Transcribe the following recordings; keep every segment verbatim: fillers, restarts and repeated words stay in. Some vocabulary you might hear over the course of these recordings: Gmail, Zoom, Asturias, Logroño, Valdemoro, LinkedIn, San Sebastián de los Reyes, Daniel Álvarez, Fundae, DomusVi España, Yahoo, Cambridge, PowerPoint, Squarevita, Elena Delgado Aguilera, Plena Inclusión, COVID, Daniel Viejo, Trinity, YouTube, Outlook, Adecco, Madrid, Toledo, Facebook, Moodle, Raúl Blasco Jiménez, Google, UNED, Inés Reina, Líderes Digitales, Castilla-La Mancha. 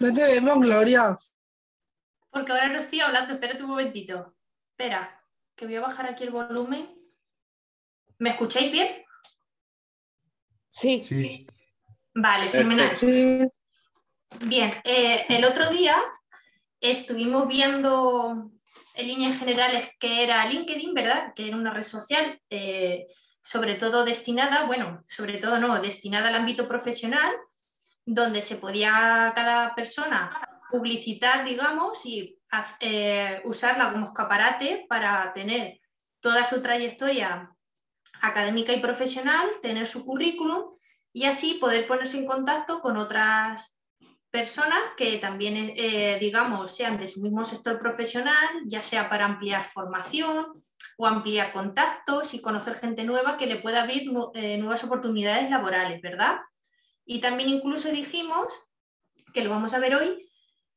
No te vemos, Gloria. Porque ahora no estoy hablando. Espérate un momentito. Espera, que voy a bajar aquí el volumen. ¿Me escucháis bien? Sí. Sí. Vale, fenomenal. Sí. Bien, eh, el otro día estuvimos viendo en líneas generales que era LinkedIn, ¿verdad? Que era una red social, eh, sobre todo destinada, bueno, sobre todo no, destinada al ámbito profesional, donde se podía cada persona publicitar, digamos, y eh, usarla como escaparate para tener toda su trayectoria académica y profesional, tener su currículum y así poder ponerse en contacto con otras personas que también, eh, digamos, sean de su mismo sector profesional, ya sea para ampliar formación o ampliar contactos y conocer gente nueva que le pueda abrir eh, nuevas oportunidades laborales, ¿verdad? Y también incluso dijimos, que lo vamos a ver hoy,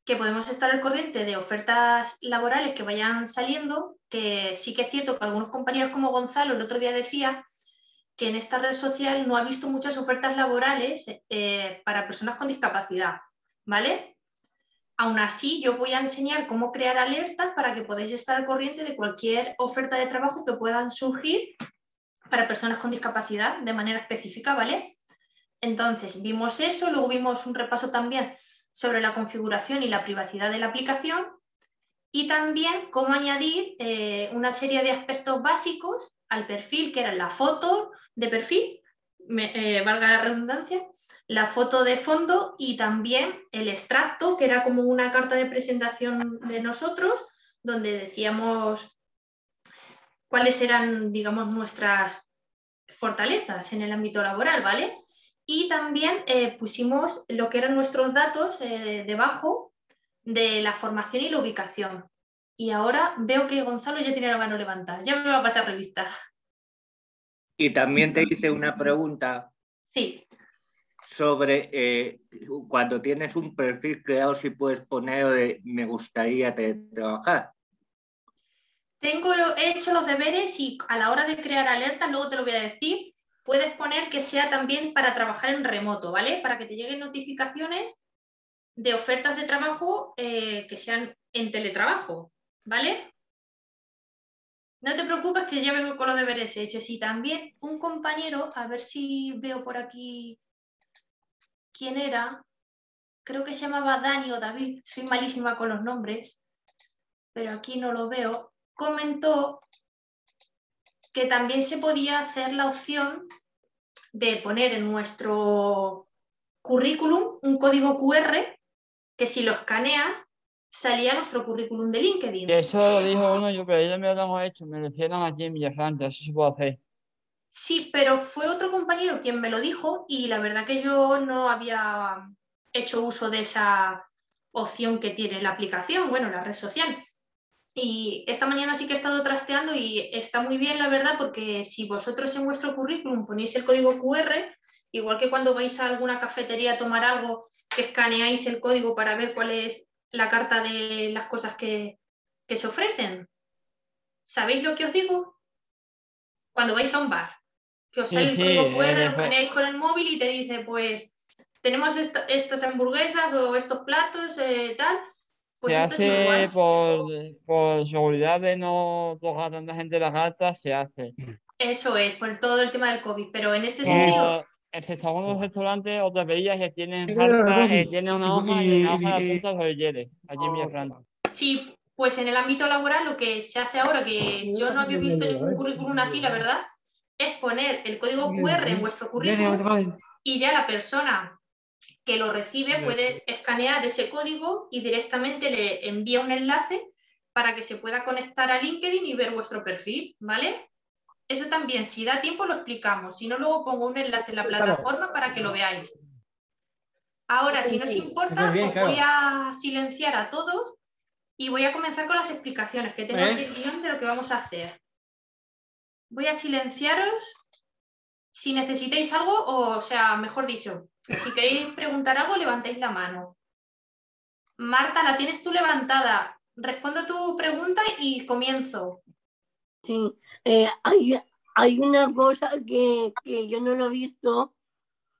que podemos estar al corriente de ofertas laborales que vayan saliendo, que sí que es cierto que algunos compañeros como Gonzalo el otro día decía que en esta red social no ha visto muchas ofertas laborales eh, para personas con discapacidad, ¿vale? Aún así, yo voy a enseñar cómo crear alertas para que podáis estar al corriente de cualquier oferta de trabajo que puedan surgir para personas con discapacidad de manera específica, ¿vale? Entonces, vimos eso, luego vimos un repaso también sobre la configuración y la privacidad de la aplicación y también cómo añadir eh, una serie de aspectos básicos al perfil, que eran la foto de perfil, me, eh, valga la redundancia, la foto de fondo y también el extracto, que era como una carta de presentación de nosotros, donde decíamos cuáles eran, digamos, nuestras fortalezas en el ámbito laboral, ¿vale? Y también eh, pusimos lo que eran nuestros datos eh, debajo de la formación y la ubicación. Y ahora veo que Gonzalo ya tiene la mano levantada. Ya me va a pasar revista. Y también te hice una pregunta. Sí. Sobre eh, cuando tienes un perfil creado, si puedes poner de me gustaría te, trabajar. Tengo he hecho los deberes y a la hora de crear alertas, luego te lo voy a decir, puedes poner que sea también para trabajar en remoto, ¿vale? Para que te lleguen notificaciones de ofertas de trabajo eh, que sean en teletrabajo, ¿vale? No te preocupes que ya vengo con los deberes hechos. Y también un compañero, a ver si veo por aquí quién era, creo que se llamaba Dani o David, soy malísima con los nombres, pero aquí no lo veo, comentó que también se podía hacer la opción de poner en nuestro currículum un código cu erre que si lo escaneas salía nuestro currículum de LinkedIn. Eso lo dijo uno, yo pero ya me lo hemos hecho, me lo hicieron aquí en Villafranca, eso se puede hacer. Sí, pero fue otro compañero quien me lo dijo y la verdad que yo no había hecho uso de esa opción que tiene la aplicación, bueno, la red social. Y esta mañana sí que he estado trasteando y está muy bien, la verdad, porque si vosotros en vuestro currículum ponéis el código cu erre, igual que cuando vais a alguna cafetería a tomar algo, que escaneáis el código para ver cuál es la carta de las cosas que, que se ofrecen. ¿Sabéis lo que os digo? Cuando vais a un bar, que os sale sí, el código sí, cu erre, eh, lo escaneáis con el móvil y te dice, pues, tenemos esta, estas hamburguesas o estos platos, eh, tal... Pues se hace por, por seguridad de no tocar a tanta gente las cartas, se hace. Eso es, por todo el tema del COVID, pero en este como sentido... Excepto algunos restaurantes o taperías que tienen cartas, que tienen una hoja y una hoja de punta sobre hieles, allí en Villafranca. Sí, pues en el ámbito laboral lo que se hace ahora, que yo no había visto ningún currículum así, la verdad, es poner el código cu erre en vuestro currículum y ya la persona que lo recibe puede escanear ese código y directamente le envía un enlace para que se pueda conectar a LinkedIn y ver vuestro perfil, ¿vale? Eso también, si da tiempo lo explicamos, si no luego pongo un enlace en la plataforma para que lo veáis. Ahora, si no os importa, bien, os voy claro. a silenciar a todos y voy a comenzar con las explicaciones, que tengo ¿Eh? aquí el guión de lo que vamos a hacer. Voy a silenciaros. Si necesitáis algo, o, o sea, mejor dicho, si queréis preguntar algo, levantáis la mano. Marta, la tienes tú levantada. Respondo tu pregunta y comienzo. Sí, eh, hay, hay una cosa que, que yo no lo he visto, o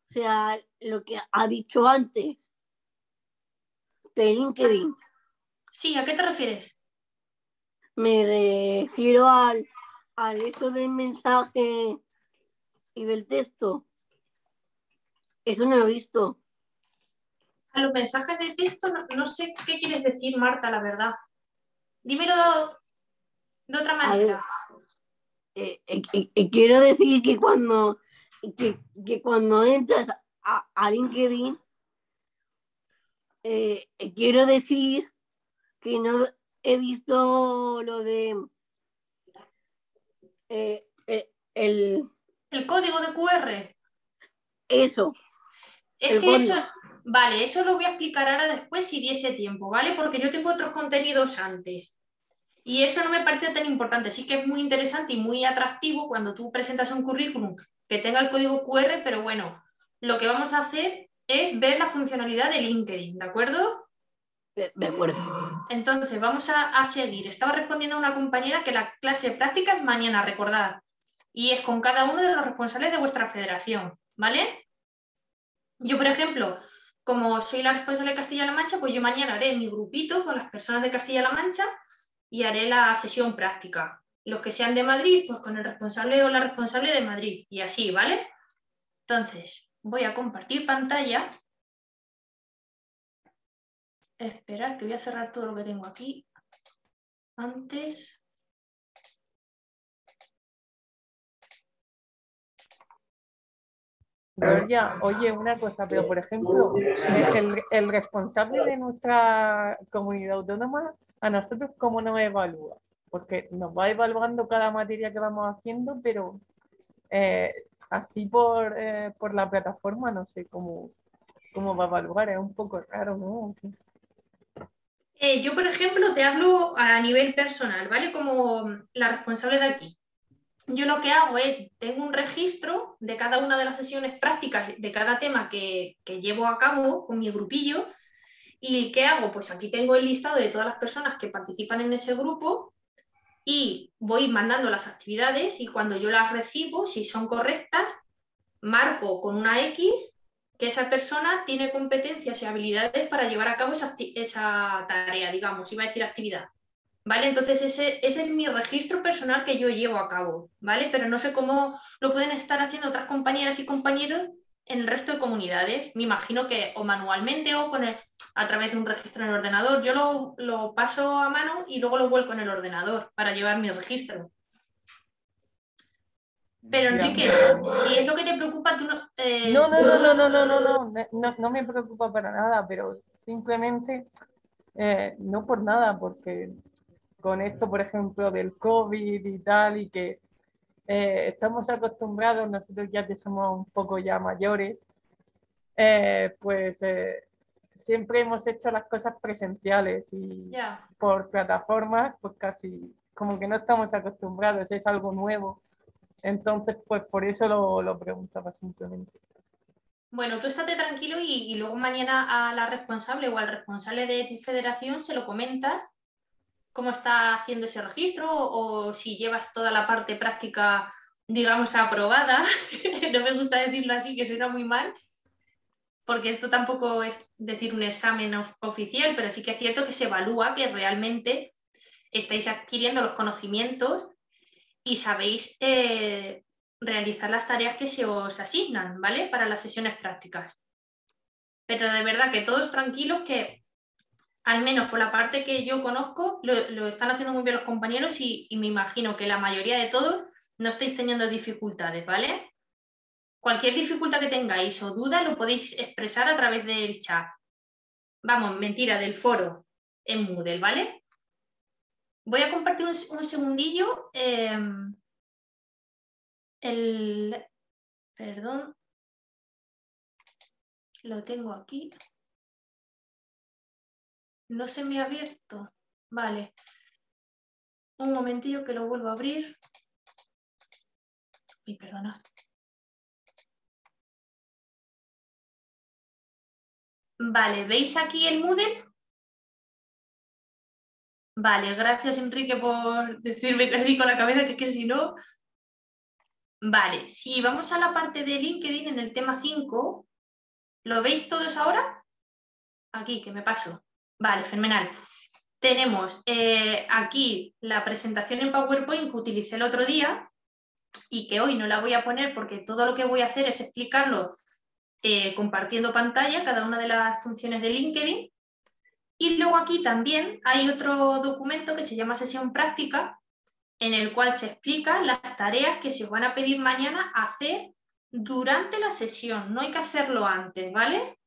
sea, lo que ha dicho antes. de LinkedIn. Sí, ¿a qué te refieres? Me refiero al, al hecho del mensaje y del texto. Eso no lo he visto. A los mensajes de texto no, no sé qué quieres decir, Marta, la verdad. Dímelo de otra manera. Eh, eh, eh, quiero decir que cuando, que, que cuando entras a, a LinkedIn, eh, eh, quiero decir que no he visto lo de eh, eh, el... el código de cu erre. Eso. Es que eso... Vale, eso lo voy a explicar ahora después si diese tiempo, ¿vale? Porque yo tengo otros contenidos antes. Y eso no me parece tan importante. Sí que es muy interesante y muy atractivo cuando tú presentas un currículum que tenga el código cu erre, pero bueno, lo que vamos a hacer es ver la funcionalidad de LinkedIn, ¿de acuerdo? De acuerdo. Entonces, vamos a, a seguir. Estaba respondiendo a una compañera que la clase práctica es mañana, recordad. Y es con cada uno de los responsables de vuestra federación, ¿vale? Yo, por ejemplo... Como soy la responsable de Castilla-La Mancha, pues yo mañana haré mi grupito con las personas de Castilla-La Mancha y haré la sesión práctica. Los que sean de Madrid, pues con el responsable o la responsable de Madrid. Y así, ¿vale? Entonces, voy a compartir pantalla. Esperad, que voy a cerrar todo lo que tengo aquí. Antes... Pero ya, oye, una cosa, pero por ejemplo, el, el responsable de nuestra comunidad autónoma, a nosotros cómo nos evalúa, porque nos va evaluando cada materia que vamos haciendo, pero eh, así por, eh, por la plataforma no sé cómo, cómo va a evaluar, es un poco raro, ¿no? Eh, yo, por ejemplo, te hablo a nivel personal, ¿vale? Como la responsable de aquí. Yo lo que hago es, tengo un registro de cada una de las sesiones prácticas, de cada tema que, que llevo a cabo con mi grupillo. ¿Y qué hago? Pues aquí tengo el listado de todas las personas que participan en ese grupo y voy mandando las actividades y cuando yo las recibo, si son correctas, marco con una X que esa persona tiene competencias y habilidades para llevar a cabo esa, esa tarea, digamos, iba a decir actividad. ¿Vale? Entonces ese, ese es mi registro personal que yo llevo a cabo, ¿vale? Pero no sé cómo lo pueden estar haciendo otras compañeras y compañeros en el resto de comunidades. Me imagino que o manualmente o con el, a través de un registro en el ordenador. Yo lo, lo paso a mano y luego lo vuelco en el ordenador para llevar mi registro. Pero Enrique, si es lo que te preocupa, tú no... Eh, no, no, no, no, no, no, no, no, no, no me preocupa para nada, pero simplemente eh, no por nada, porque... con esto, por ejemplo, del COVID y tal, y que eh, estamos acostumbrados, nosotros ya que somos un poco ya mayores, eh, pues eh, siempre hemos hecho las cosas presenciales y yeah. por plataformas, pues casi como que no estamos acostumbrados, es algo nuevo. Entonces, pues por eso lo, lo preguntaba simplemente. Bueno, tú estate tranquilo y, y luego mañana a la responsable o al responsable de tu federación se lo comentas, cómo está haciendo ese registro o, o si llevas toda la parte práctica, digamos, aprobada. No me gusta decirlo así, que suena muy mal, porque esto tampoco es decir un examen of- oficial, pero sí que es cierto que se evalúa que realmente estáis adquiriendo los conocimientos y sabéis eh, realizar las tareas que se os asignan, ¿vale? Para las sesiones prácticas. Pero de verdad que todos tranquilos que... Al menos por la parte que yo conozco, lo, lo están haciendo muy bien los compañeros y, y me imagino que la mayoría de todos no estáis teniendo dificultades, ¿vale? Cualquier dificultad que tengáis o duda lo podéis expresar a través del chat. Vamos, mentira, del foro en Moodle, ¿vale? Voy a compartir un, un segundillo. Eh, el, perdón. Lo tengo aquí. No se me ha abierto. Vale. Un momentillo que lo vuelvo a abrir. Y perdonad. Vale, ¿veis aquí el Moodle? Vale, gracias Enrique por decirme casi con la cabeza que es que si no... Vale, si vamos a la parte de LinkedIn en el tema cinco, ¿lo veis todos ahora? Aquí, que me paso. Vale, fenomenal. Tenemos eh, aquí la presentación en PowerPoint que utilicé el otro día y que hoy no la voy a poner porque todo lo que voy a hacer es explicarlo eh, compartiendo pantalla, cada una de las funciones de LinkedIn. Y luego aquí también hay otro documento que se llama sesión práctica, en el cual se explican las tareas que se os van a pedir mañana hacer durante la sesión. No hay que hacerlo antes, ¿vale?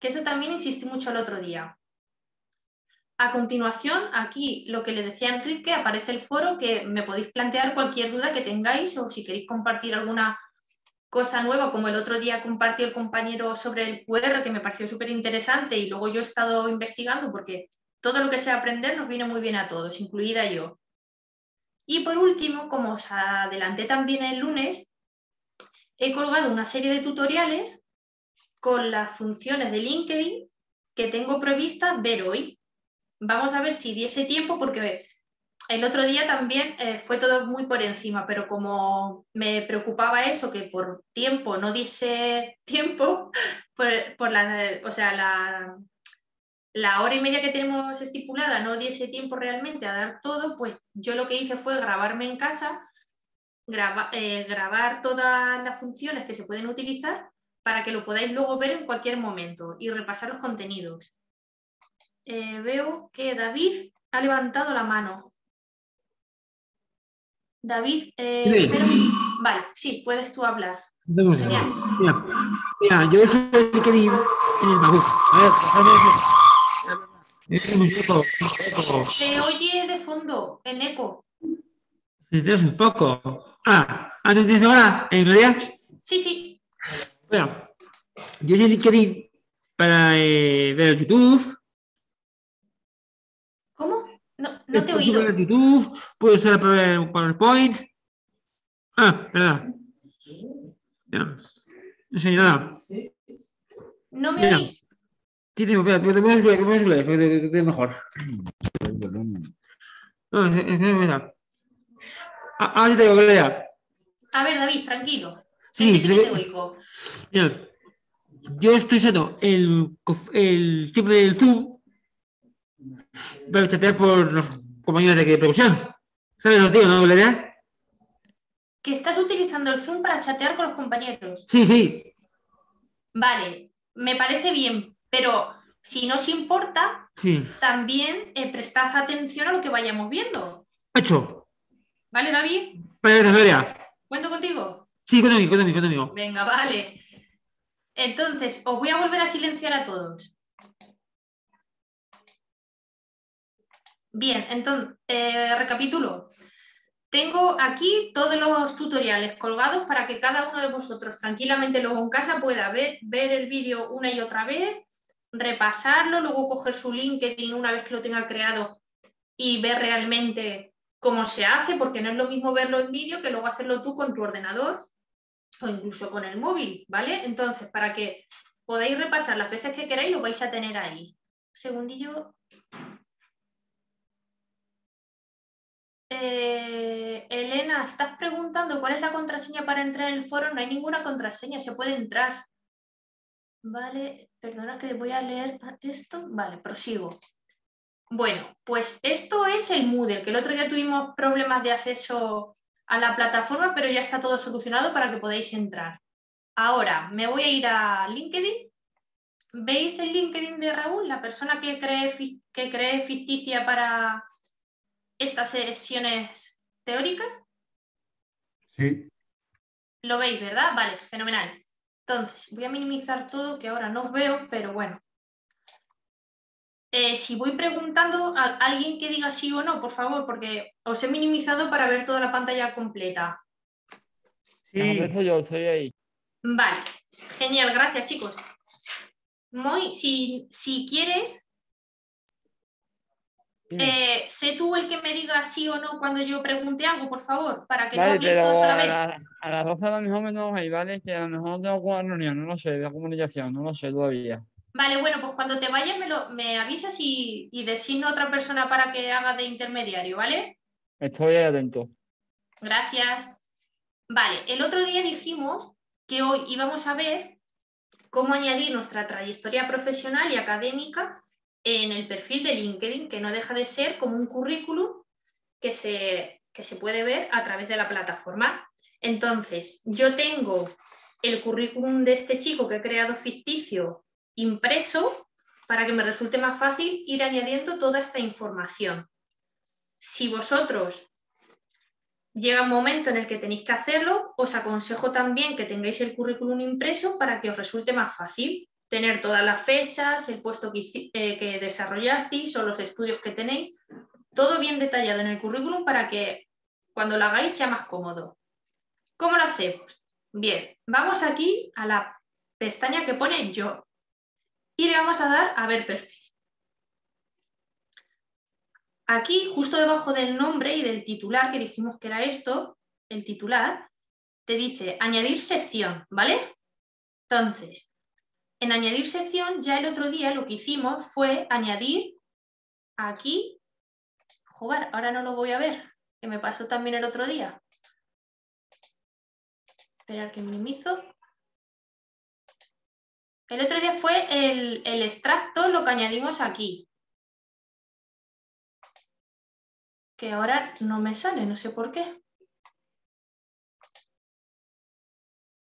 Que eso también insistí mucho el otro día. A continuación, aquí lo que le decía a Enrique, aparece el foro que me podéis plantear cualquier duda que tengáis o si queréis compartir alguna cosa nueva, como el otro día compartió el compañero sobre el cu erre, que me pareció súper interesante y luego yo he estado investigando porque todo lo que sea aprender nos viene muy bien a todos, incluida yo. Y por último, como os adelanté también el lunes, he colgado una serie de tutoriales con las funciones de LinkedIn que tengo prevista ver hoy. Vamos a ver si diese tiempo, porque el otro día también eh, fue todo muy por encima, pero como me preocupaba eso, que por tiempo no diese tiempo, por, por la, o sea, la, la hora y media que tenemos estipulada no diese tiempo realmente a dar todo, pues yo lo que hice fue grabarme en casa, graba, eh, grabar todas las funciones que se pueden utilizar para que lo podáis luego ver en cualquier momento y repasar los contenidos. Eh, veo que David ha levantado la mano. David, eh, sí. Pero... vale, sí, puedes tú hablar. Vamos a ver. Mira, mira, yo eso que quería en el baúl. Se oye de fondo, en eco. Sí, es un poco. Ah, ¿antes de eso ahora? ¿En realidad? Sí, sí. Bueno, yo sí quería para eh, ver YouTube. No, no te he oído. Puedes YouTube, puedes usar para un PowerPoint. Ah, perdón. No, no sé nada. No me oís. Sí, tengo, espera, pero te puedes ver, te puedes ver, te puedes mejor. No, espera. Ahora sí te digo, Gloria. A ver, David, tranquilo. Sí, sí, te oigo. Mira, yo estoy usando el, el tipo del Zoom para chatear por los compañeros de producción. ¿Sabes lo que digo, no, Valeria? ¿Que estás utilizando el Zoom para chatear con los compañeros? Sí, sí. Vale, me parece bien, pero si no os importa, sí, también eh, prestad atención a lo que vayamos viendo. Hecho. ¿Vale, David? Vale, gracias, Valeria. ¿Cuento contigo? Sí, cuento conmigo, cuento conmigo. Venga, vale. Entonces, os voy a volver a silenciar a todos. Bien, entonces, eh, recapitulo. Tengo aquí todos los tutoriales colgados para que cada uno de vosotros tranquilamente luego en casa pueda ver, ver el vídeo una y otra vez, repasarlo, luego coger su LinkedIn una vez que lo tenga creado y ver realmente cómo se hace, porque no es lo mismo verlo en vídeo que luego hacerlo tú con tu ordenador o incluso con el móvil, ¿vale? Entonces, para que podáis repasar las veces que queráis, lo vais a tener ahí. Segundillo... Eh, Elena, estás preguntando cuál es la contraseña para entrar en el foro. No hay ninguna contraseña, se puede entrar. Vale, perdona que voy a leer esto. Vale, prosigo. Bueno, pues esto es el Moodle, que el otro día tuvimos problemas de acceso a la plataforma, pero ya está todo solucionado para que podáis entrar. Ahora, me voy a ir a LinkedIn. ¿Veis el LinkedIn de Raúl? La persona que cree, que cree ficticia para... estas sesiones teóricas. Sí. Lo veis, ¿verdad? Vale, fenomenal. Entonces, voy a minimizar todo, que ahora no os veo, pero bueno. Eh, si voy preguntando a alguien que diga sí o no, por favor, porque os he minimizado para ver toda la pantalla completa. Sí, soy yo, estoy ahí. Vale, genial, gracias, chicos. Muy, si, si quieres... Eh, sé tú el que me diga sí o no cuando yo pregunte algo, por favor, para que vale, no habléis todos a la vez. A, la, a las doce a lo mejor me no hay, ¿vale? Que a lo mejor tengo una reunión, no lo sé, de comunicación, no lo sé todavía. Vale, bueno, pues cuando te vayas me, lo, me avisas y, y designo a otra persona para que haga de intermediario, ¿vale? Estoy atento. Gracias. Vale, el otro día dijimos que hoy íbamos a ver cómo añadir nuestra trayectoria profesional y académica en el perfil de LinkedIn, que no deja de ser como un currículum que se, que se puede ver a través de la plataforma. Entonces, yo tengo el currículum de este chico que he creado ficticio impreso para que me resulte más fácil ir añadiendo toda esta información. Si vosotros llega un momento en el que tenéis que hacerlo, os aconsejo también que tengáis el currículum impreso para que os resulte más fácil tener todas las fechas, el puesto que, eh, que desarrollasteis o los estudios que tenéis, todo bien detallado en el currículum para que cuando lo hagáis sea más cómodo. ¿Cómo lo hacemos? Bien, vamos aquí a la pestaña que pone Yo y le vamos a dar a ver perfil. Aquí, justo debajo del nombre y del titular, que dijimos que era esto, el titular, te dice añadir sección, ¿vale? Entonces, en añadir sección, ya el otro día lo que hicimos fue añadir aquí, joder, ahora no lo voy a ver, que me pasó también el otro día. Esperar que minimizo. El otro día fue el, el extracto, lo que añadimos aquí. Que ahora no me sale, no sé por qué.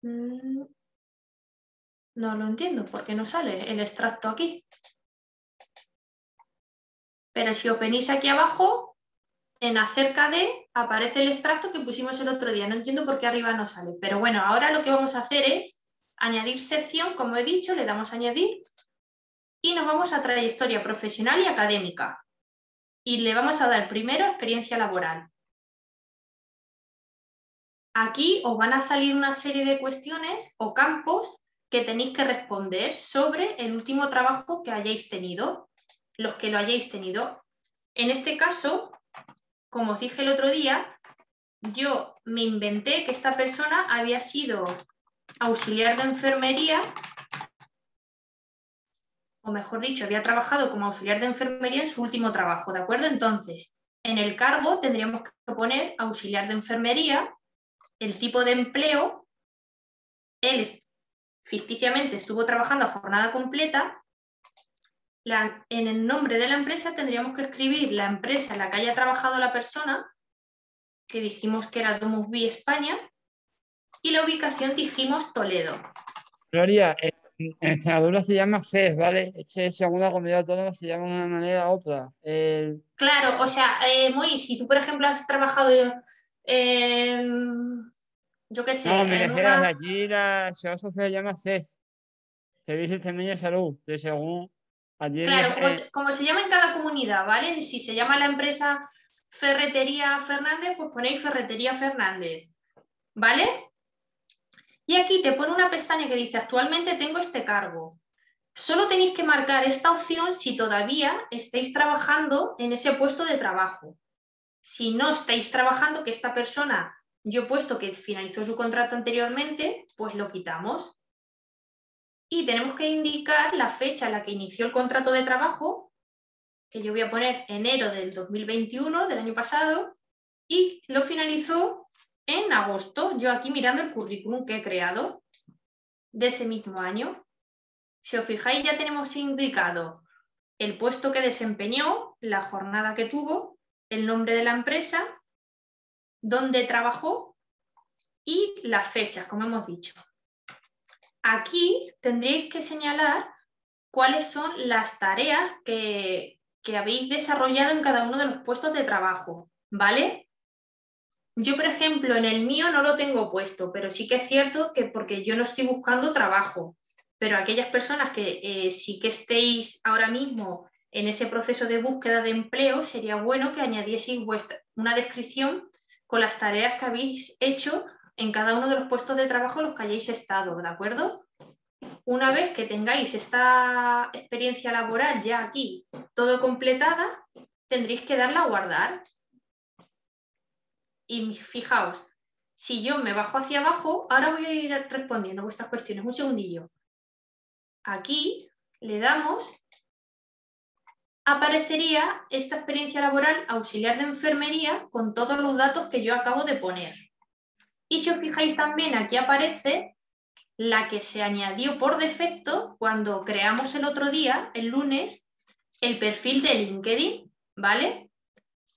No lo entiendo, ¿por qué no sale el extracto aquí? Pero si os venís aquí abajo, en acerca de, aparece el extracto que pusimos el otro día. No entiendo por qué arriba no sale. Pero bueno, ahora lo que vamos a hacer es añadir sección, como he dicho, le damos a añadir y nos vamos a trayectoria profesional y académica. Y le vamos a dar primero experiencia laboral. Aquí os van a salir una serie de cuestiones o campos que tenéis que responder sobre el último trabajo que hayáis tenido, los que lo hayáis tenido. En este caso, como os dije el otro día, yo me inventé que esta persona había sido auxiliar de enfermería, o mejor dicho, había trabajado como auxiliar de enfermería en su último trabajo, ¿de acuerdo? Entonces, en el cargo tendríamos que poner auxiliar de enfermería, el tipo de empleo, él ficticiamente estuvo trabajando a jornada completa, la, en el nombre de la empresa tendríamos que escribir la empresa en la que haya trabajado la persona, que dijimos que era DomusVi España, y la ubicación dijimos Toledo. Gloria, eh... en Extremadura se llama C E S, ¿vale? Es que en segunda comunidad autónoma se llama de una manera u otra. El... Claro, o sea, eh, Moy, si tú, por ejemplo, has trabajado en... Yo qué sé... No, me refiero a una... aquí la ciudad social se llama C E S. Servicio Extremeño de Salud, de según... Allí claro, el... como, se, como se llama en cada comunidad, ¿vale? Si se llama la empresa Ferretería Fernández, pues ponéis Ferretería Fernández, ¿vale? Y aquí te pone una pestaña que dice, actualmente tengo este cargo. Solo tenéis que marcar esta opción si todavía estáis trabajando en ese puesto de trabajo. Si no estáis trabajando, que esta persona, yo he puesto que finalizó su contrato anteriormente, pues lo quitamos. Y tenemos que indicar la fecha en la que inició el contrato de trabajo, que yo voy a poner enero del dos mil veintiuno, del año pasado, y lo finalizó en agosto, yo aquí mirando el currículum que he creado de ese mismo año. Si os fijáis, ya tenemos indicado el puesto que desempeñó, la jornada que tuvo, el nombre de la empresa, dónde trabajó y las fechas, como hemos dicho. Aquí tendréis que señalar cuáles son las tareas que, que habéis desarrollado en cada uno de los puestos de trabajo, ¿vale? Yo, por ejemplo, en el mío no lo tengo puesto, pero sí que es cierto que porque yo no estoy buscando trabajo, pero aquellas personas que eh, sí que estéis ahora mismo en ese proceso de búsqueda de empleo, sería bueno que añadieseis vuestra, una descripción con las tareas que habéis hecho en cada uno de los puestos de trabajo en los que hayáis estado, ¿de acuerdo? Una vez que tengáis esta experiencia laboral ya aquí, todo completada, tendréis que darla a guardar. Y fijaos, si yo me bajo hacia abajo, ahora voy a ir respondiendo vuestras cuestiones. Un segundillo. Aquí le damos, aparecería esta experiencia laboral auxiliar de enfermería con todos los datos que yo acabo de poner. Y si os fijáis también, aquí aparece la que se añadió por defecto cuando creamos el otro día, el lunes, el perfil de LinkedIn, ¿vale?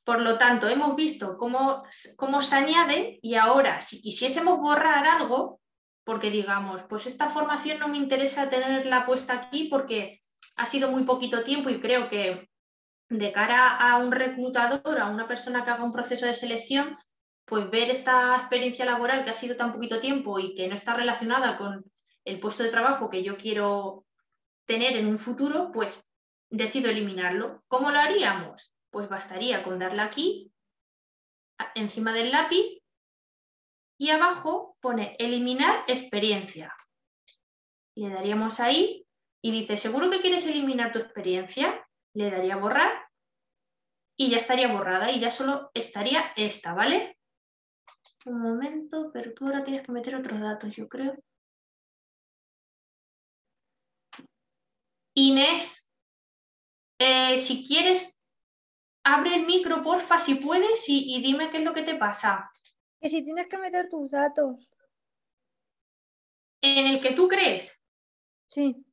Por lo tanto, hemos visto cómo, cómo se añade, y ahora, si quisiésemos borrar algo, porque digamos, pues esta formación no me interesa tenerla puesta aquí porque ha sido muy poquito tiempo y creo que de cara a un reclutador, a una persona que haga un proceso de selección, pues ver esta experiencia laboral que ha sido tan poquito tiempo y que no está relacionada con el puesto de trabajo que yo quiero tener en un futuro, pues decido eliminarlo. ¿Cómo lo haríamos? Pues bastaría con darle aquí, encima del lápiz, y abajo pone eliminar experiencia. Le daríamos ahí y dice, ¿seguro que quieres eliminar tu experiencia? Le daría a borrar y ya estaría borrada y ya solo estaría esta, ¿vale? Un momento, pero tú ahora tienes que meter otros datos, yo creo. Inés, eh, si quieres, abre el micro, porfa, si puedes, y, y dime qué es lo que te pasa. Que si tienes que meter tus datos. ¿En el que tú crees? Sí.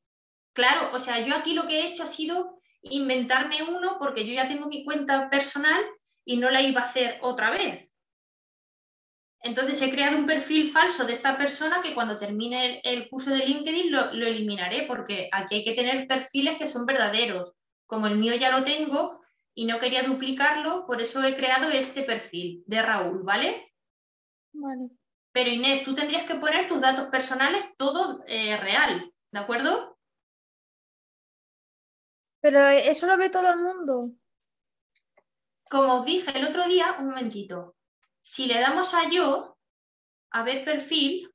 Claro, o sea, yo aquí lo que he hecho ha sido inventarme uno porque yo ya tengo mi cuenta personal y no la iba a hacer otra vez. Entonces he creado un perfil falso de esta persona que cuando termine el, el curso de LinkedIn lo, lo eliminaré, porque aquí hay que tener perfiles que son verdaderos. Como el mío ya lo tengo y no quería duplicarlo, por eso he creado este perfil de Raúl, ¿vale? Vale. Pero Inés, tú tendrías que poner tus datos personales todo eh, real, ¿de acuerdo? Pero eso lo ve todo el mundo. Como os dije el otro día, un momentito. Si le damos a yo, a ver perfil,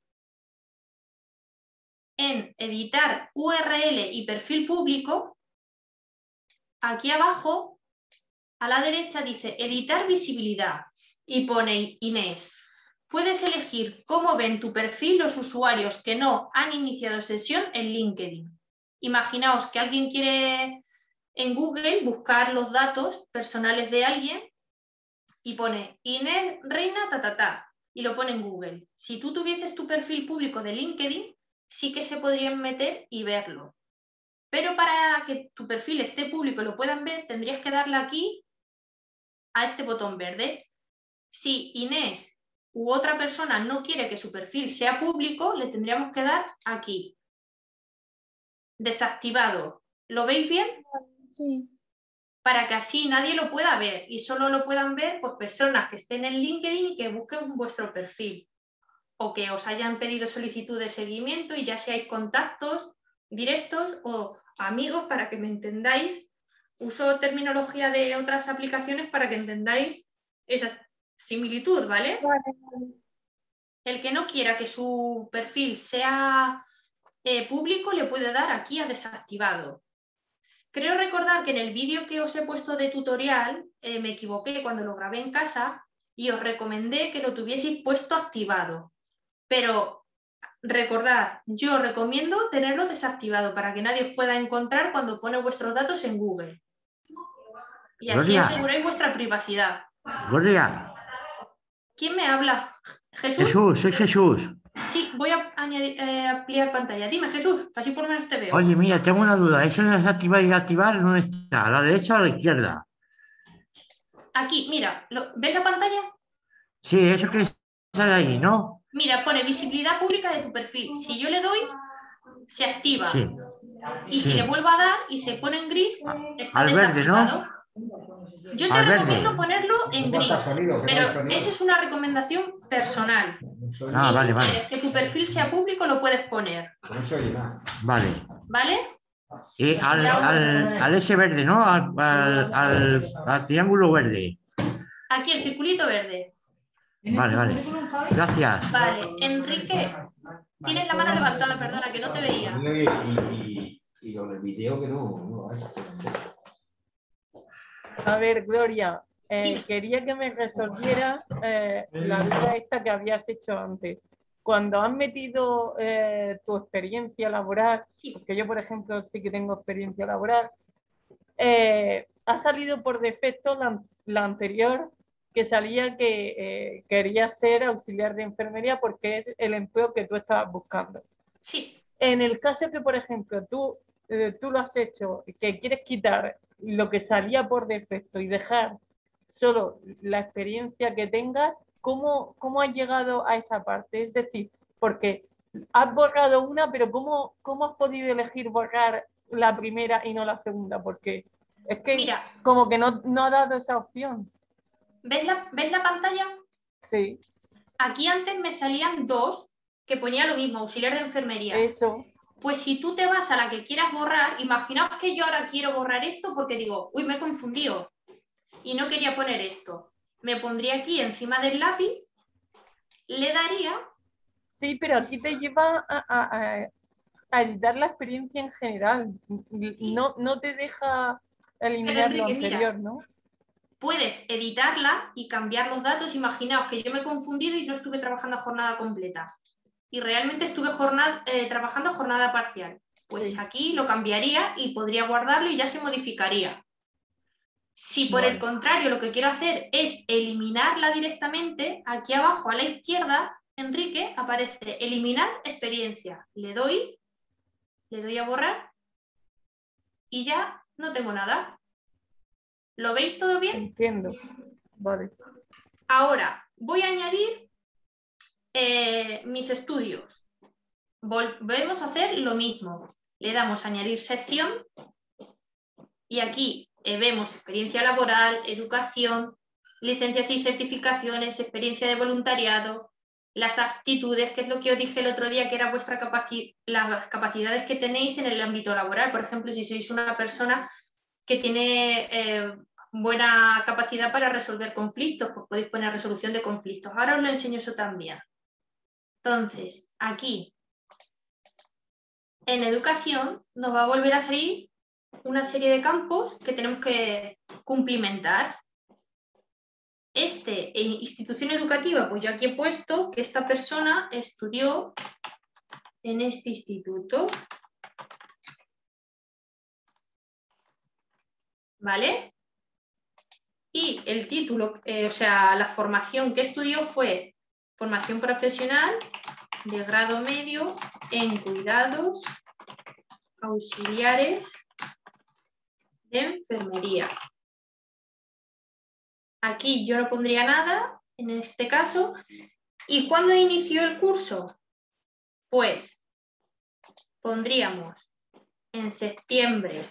en editar U R L y perfil público, aquí abajo, a la derecha dice editar visibilidad y pone Inés. Puedes elegir cómo ven tu perfil los usuarios que no han iniciado sesión en LinkedIn. Imaginaos que alguien quiere en Google buscar los datos personales de alguien y pone Inés Reina ta ta ta y lo pone en Google. Si tú tuvieses tu perfil público de LinkedIn, sí que se podrían meter y verlo. Pero para que tu perfil esté público y lo puedan ver, tendrías que darle aquí a este botón verde. Si Inés u otra persona no quiere que su perfil sea público, le tendríamos que dar aquí. Desactivado. ¿Lo veis bien? Sí. Para que así nadie lo pueda ver y solo lo puedan ver pues, personas que estén en LinkedIn y que busquen vuestro perfil o que os hayan pedido solicitud de seguimiento y ya seáis contactos directos o amigos, para que me entendáis. Uso terminología de otras aplicaciones para que entendáis esa similitud, ¿vale? Vale. El que no quiera que su perfil sea eh, público le puede dar aquí a desactivado. Creo recordar que en el vídeo que os he puesto de tutorial eh, me equivoqué cuando lo grabé en casa y os recomendé que lo tuvieseis puesto activado. Pero recordad, yo os recomiendo tenerlo desactivado para que nadie os pueda encontrar cuando pone vuestros datos en Google. Y así Gloria. Aseguráis vuestra privacidad. Gloria. ¿Quién me habla? ¿Jesús? Jesús, soy Jesús. Sí, voy a añadir, eh, ampliar pantalla. Dime, Jesús, así por lo menos te veo. Oye, mira, tengo una duda. ¿Eso de desactivar y activar dónde está? ¿A la derecha o a la izquierda? Aquí, mira. Lo, ¿ves la pantalla? Sí, eso que sale ahí, ¿no? Mira, pone visibilidad pública de tu perfil. Si yo le doy, se activa. Sí. Y sí. Si le vuelvo a dar y se pone en gris, está al verde, ¿no? Yo te recomiendo ponerlo en gris, pero eso es una recomendación personal. Ah, si vale, vale. Que tu perfil sea público lo puedes poner. Vale. ¿Vale? Y al, al, al ese verde, ¿no? Al, al, al, al triángulo verde. Aquí el circulito verde. Vale, vale. Gracias. Vale, Enrique, tienes la mano levantada, perdona, que no te veía. Y, y, y lo del video que no... no A ver, Gloria, eh, quería que me resolvieras eh, la duda esta que habías hecho antes. Cuando has metido eh, tu experiencia laboral, porque yo, por ejemplo, sí que tengo experiencia laboral, eh, ha salido por defecto la, la anterior, que salía que eh, quería ser auxiliar de enfermería porque es el empleo que tú estabas buscando. Sí. En el caso que, por ejemplo, tú, eh, tú lo has hecho, que quieres quitar lo que salía por defecto y dejar solo la experiencia que tengas, ¿cómo, cómo has llegado a esa parte? Es decir, porque has borrado una, pero ¿cómo, cómo has podido elegir borrar la primera y no la segunda? Porque es que mira, como que no, no ha dado esa opción. ¿Ves la, ¿Ves la pantalla? Sí. Aquí antes me salían dos que ponía lo mismo, auxiliar de enfermería. Eso. Pues si tú te vas a la que quieras borrar, imaginaos que yo ahora quiero borrar esto porque digo, uy, me he confundido y no quería poner esto. Me pondría aquí encima del lápiz, le daría... Sí, pero aquí te lleva a, a, a, a editar la experiencia en general. Sí. No, no te deja eliminar lo anterior, mira, ¿no? Puedes editarla y cambiar los datos. Imaginaos que yo me he confundido y no estuve trabajando a jornada completa. Y realmente estuve jornada, eh, trabajando jornada parcial. Pues sí, aquí lo cambiaría y podría guardarlo y ya se modificaría. Si por bueno. el contrario lo que quiero hacer es eliminarla directamente, aquí abajo a la izquierda, Enrique, aparece eliminar experiencia. Le doy, le doy a borrar y ya no tengo nada. ¿Lo veis todo bien? Entiendo. Vale. Ahora voy a añadir... Eh, mis estudios. Volvemos a hacer lo mismo. Le damos a añadir sección y aquí eh, vemos experiencia laboral, educación, licencias y certificaciones, experiencia de voluntariado, las aptitudes, que es lo que os dije el otro día, que era vuestra capaci- las capacidades que tenéis en el ámbito laboral. Por ejemplo, si sois una persona que tiene eh, buena capacidad para resolver conflictos, pues podéis poner resolución de conflictos. Ahora os lo enseño eso también. Entonces, aquí, en educación, nos va a volver a salir una serie de campos que tenemos que cumplimentar. Este, en institución educativa, pues yo aquí he puesto que esta persona estudió en este instituto. ¿Vale? Y el título, eh, o sea, la formación que estudió fue... Formación profesional de grado medio en cuidados auxiliares de enfermería. Aquí yo no pondría nada, en este caso. ¿Y cuándo inició el curso? Pues pondríamos en septiembre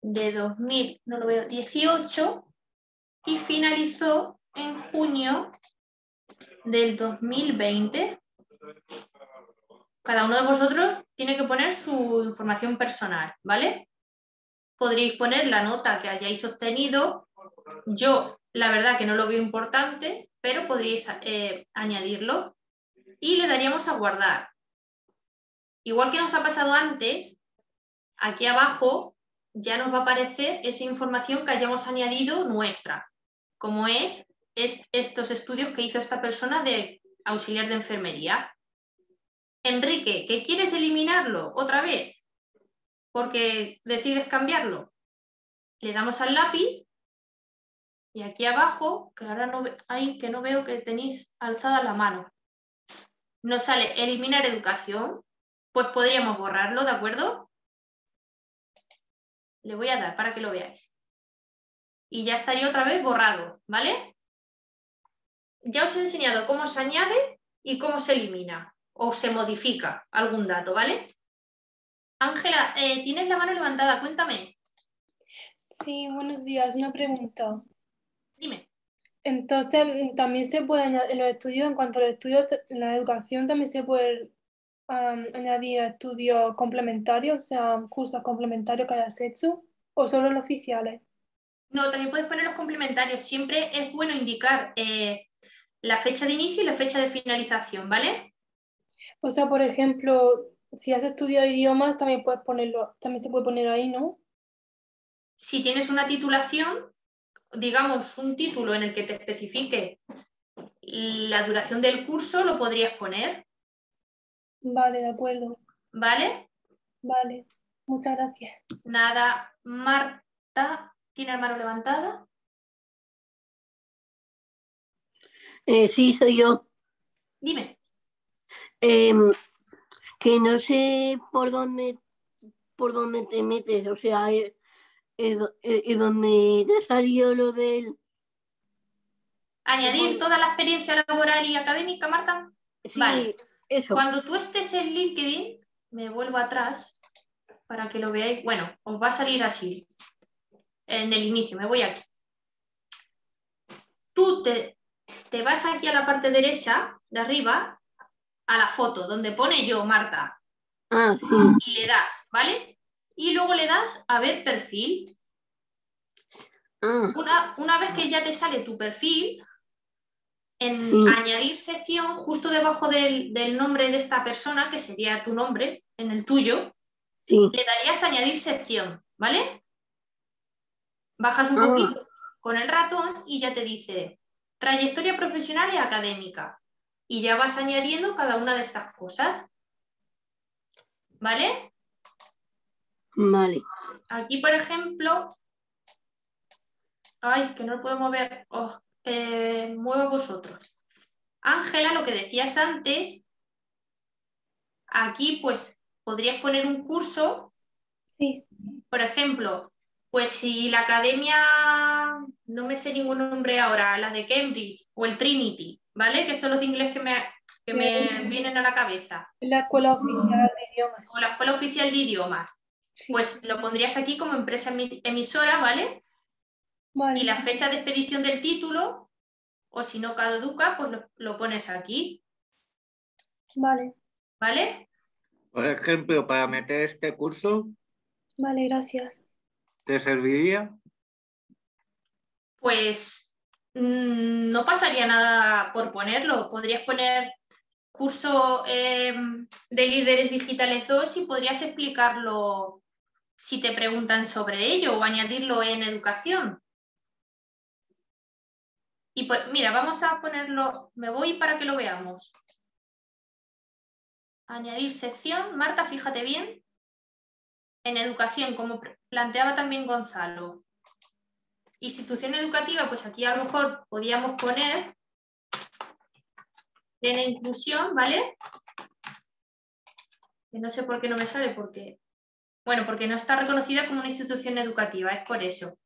de dos mil dieciocho y finalizó en junio del dos mil veinte. Cada uno de vosotros tiene que poner su información personal, ¿vale? Podréis poner la nota que hayáis obtenido. Yo, la verdad que no lo veo importante, pero podríais eh, añadirlo y le daríamos a guardar. Igual que nos ha pasado antes, aquí abajo ya nos va a aparecer esa información que hayamos añadido nuestra, como es Es estos estudios que hizo esta persona de auxiliar de enfermería. Enrique, ¿qué quieres eliminarlo otra vez? Porque decides cambiarlo. Le damos al lápiz y aquí abajo, que ahora no, ay, que no veo que tenéis alzada la mano, nos sale eliminar educación, pues podríamos borrarlo, ¿de acuerdo? Le voy a dar para que lo veáis. Y ya estaría otra vez borrado, ¿vale? Ya os he enseñado cómo se añade y cómo se elimina o se modifica algún dato, ¿vale? Ángela, eh, tienes la mano levantada, cuéntame. Sí, buenos días, una pregunta. Dime. Entonces, también se puede añadir, en los estudios, en cuanto a los estudios, en la educación también se puede um, añadir estudios complementarios, o sea, cursos complementarios que hayas hecho, o solo los oficiales. No, también puedes poner los complementarios, siempre es bueno indicar... Eh, la fecha de inicio y la fecha de finalización, ¿vale? O sea, por ejemplo, si has estudiado idiomas, también puedes ponerlo, también se puede poner ahí, ¿no? Si tienes una titulación, digamos, un título en el que te especifique la duración del curso, lo podrías poner. Vale, de acuerdo. ¿Vale? Vale, muchas gracias. Nada, Marta, ¿tiene la mano levantada? Eh, sí, soy yo. Dime. Eh, que no sé por dónde por dónde te metes, o sea, eh, eh, eh, donde te salió lo del... ¿Añadir toda la experiencia laboral y académica, Marta? Sí, vale. Eso. Cuando tú estés en LinkedIn, me vuelvo atrás para que lo veáis. Bueno, os va a salir así. En el inicio, me voy aquí. Tú te, te vas aquí a la parte derecha, de arriba, a la foto, donde pone yo, Marta. Ah, sí. Y le das, ¿vale? Y luego le das a ver perfil. Ah. Una, una vez que ya te sale tu perfil... En sí. Añadir sección, justo debajo del, del nombre de esta persona, que sería tu nombre, en el tuyo, sí. Le darías a añadir sección, ¿vale? Bajas un ah. poquito con el ratón y ya te dice trayectoria profesional y académica. Y ya vas añadiendo cada una de estas cosas. ¿Vale? Vale. Aquí, por ejemplo... Ay, que no lo puedo mover... Oh. Eh, muevo vosotros. Ángela, lo que decías antes, aquí pues podrías poner un curso. Sí. Por ejemplo, pues si la academia, no me sé ningún nombre ahora, la de Cambridge o el Trinity, ¿vale? Que son los de inglés que me, que me vienen a la cabeza. La escuela oficial de idiomas. O la escuela oficial de idiomas. Sí. Pues lo pondrías aquí como empresa emisora, ¿vale? Vale. Y la fecha de expedición del título, o si no caduca, pues lo, lo pones aquí. Vale. ¿Vale? Por ejemplo, para meter este curso. Vale, gracias. ¿Te serviría? Pues mmm, no pasaría nada por ponerlo. Podrías poner curso eh, de Líderes Digitales dos y podrías explicarlo si te preguntan sobre ello o añadirlo en educación. Y pues, mira, vamos a ponerlo, me voy para que lo veamos. Añadir sección. Marta, fíjate bien. En educación, como planteaba también Gonzalo. Institución educativa, pues aquí a lo mejor podíamos poner Plena Inclusión, ¿vale? Que no sé por qué no me sale, porque... Bueno, porque no está reconocida como una institución educativa, es por eso.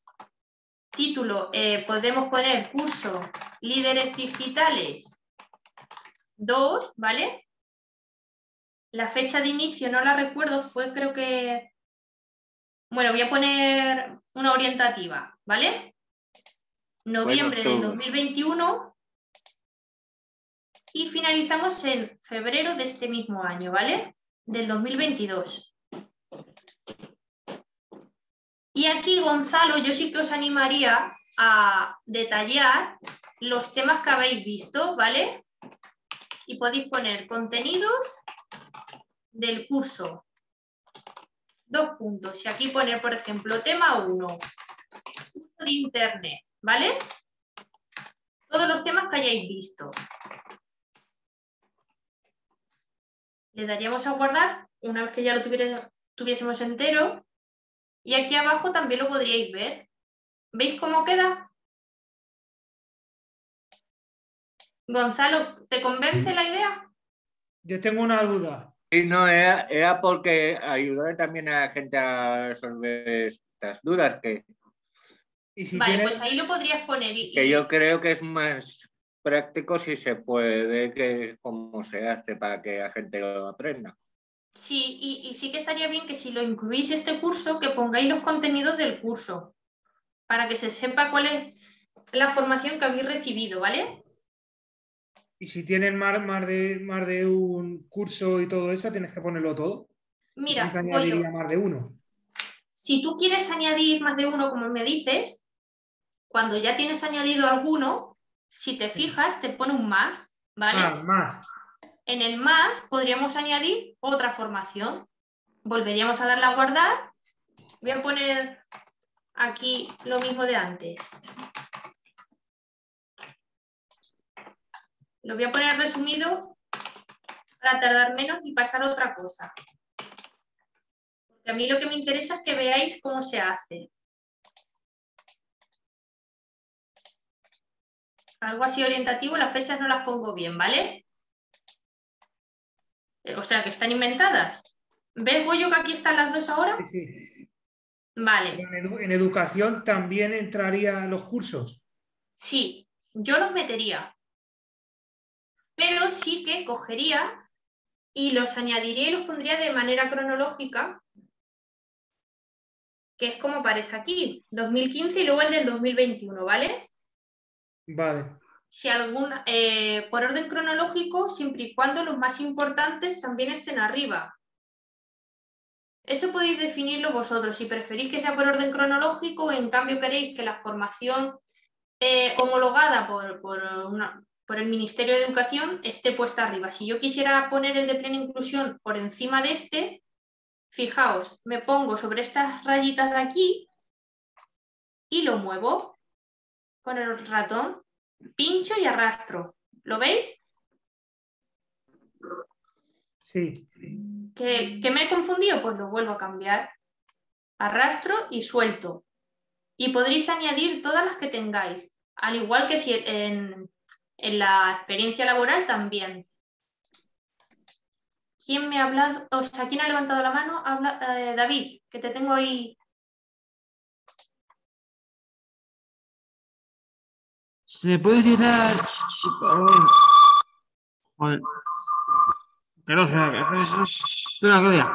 Título, eh, podemos poner curso Líderes Digitales dos, ¿vale? La fecha de inicio no la recuerdo, fue creo que... Bueno, voy a poner una orientativa, ¿vale? Noviembre bueno, del dos mil veintiuno y finalizamos en febrero de este mismo año, ¿vale? Del dos mil veintidós. Y aquí, Gonzalo, yo sí que os animaría a detallar los temas que habéis visto, ¿vale? Y podéis poner contenidos del curso. Dos puntos. Y aquí poner, por ejemplo, tema uno. Curso de Internet, ¿vale? Todos los temas que hayáis visto. Le daríamos a guardar una vez que ya lo tuviésemos entero. Y aquí abajo también lo podríais ver. ¿Veis cómo queda? Gonzalo, ¿te convence la idea? Yo tengo una duda. Sí, no, era, era porque ayudar también a la gente a resolver estas dudas. Que... ¿Y si vale, tienes... pues ahí lo podrías poner. Y, y... Que yo creo que es más práctico si se puede, que cómo se hace para que la gente lo aprenda. Sí, y, y sí que estaría bien que si lo incluís este curso, que pongáis los contenidos del curso, para que se sepa cuál es la formación que habéis recibido, ¿vale? Y si tienen más, más, de, más de un curso y todo eso, tienes que ponerlo todo. Mira, añadiría más de uno. Si tú quieres añadir más de uno, como me dices, cuando ya tienes añadido alguno, si te fijas, te pone un más, ¿vale? Ah, más. En el más podríamos añadir otra formación. Volveríamos a darle a guardar. Voy a poner aquí lo mismo de antes. Lo voy a poner resumido para tardar menos y pasar a otra cosa. Porque a mí lo que me interesa es que veáis cómo se hace. Algo así orientativo, las fechas no las pongo bien, ¿vale? O sea, que están inventadas. ¿Ves, Goyo, que aquí están las dos ahora? Sí, sí. Vale. ¿En, edu en educación también entrarían los cursos? Sí, yo los metería. Pero sí que cogería y los añadiría y los pondría de manera cronológica, que es como parece aquí, dos mil quince y luego el del dos mil veintiuno, ¿vale? Vale. Si alguna, eh, por orden cronológico, siempre y cuando los más importantes también estén arriba. Eso podéis definirlo vosotros, si preferís que sea por orden cronológico o en cambio queréis que la formación eh, homologada por, por, una, por el Ministerio de Educación esté puesta arriba. Si yo quisiera poner el de plena inclusión por encima de este, fijaos, me pongo sobre estas rayitas de aquí y lo muevo con el ratón, pincho y arrastro. ¿Lo veis? Sí. ¿Que, que me he confundido? Pues lo vuelvo a cambiar. Arrastro y suelto. Y podréis añadir todas las que tengáis, al igual que si en, en la experiencia laboral también. ¿Quién me ha hablado? O sea, ¿quién ha levantado la mano? Habla, eh, David, que te tengo ahí. ¿Se puede utilizar? Joder. Es una gloria.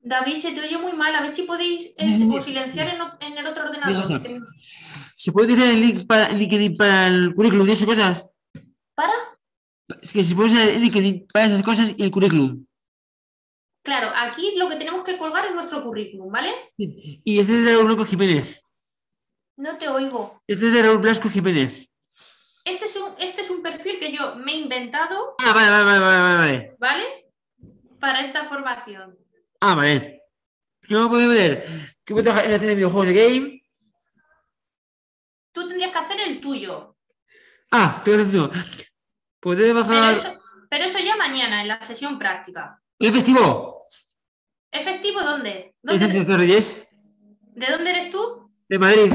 David, se te oye muy mal. A ver si podéis eh, silenciar en, en el otro ordenador. Sí, o sea, ¿se puede utilizar el link para, el, para el currículum y esas cosas? ¿Para? Es que se puede usar el LinkedIn para esas cosas y el currículum. Claro, aquí lo que tenemos que colgar es nuestro currículum, ¿vale? Y este es de Raúl Blasco Jiménez. No te oigo. Este es de Raúl Blasco Jiménez. Este es un, este es un perfil que yo me he inventado. Ah, vale, vale, vale, vale, vale. ¿Vale? Para esta formación. Ah, vale. ¿Qué me puedo ver? ¿Qué voy a trabajar en la tienda de videojuegos de Game? Tú tendrías que hacer el tuyo. Ah, tú eres tú. Puedes bajar... Pero eso, pero eso ya mañana, en la sesión práctica. ¿Es festivo? ¿Es festivo dónde? ¿Dónde ¿Es de Reyes? ¿De dónde eres tú? De Madrid.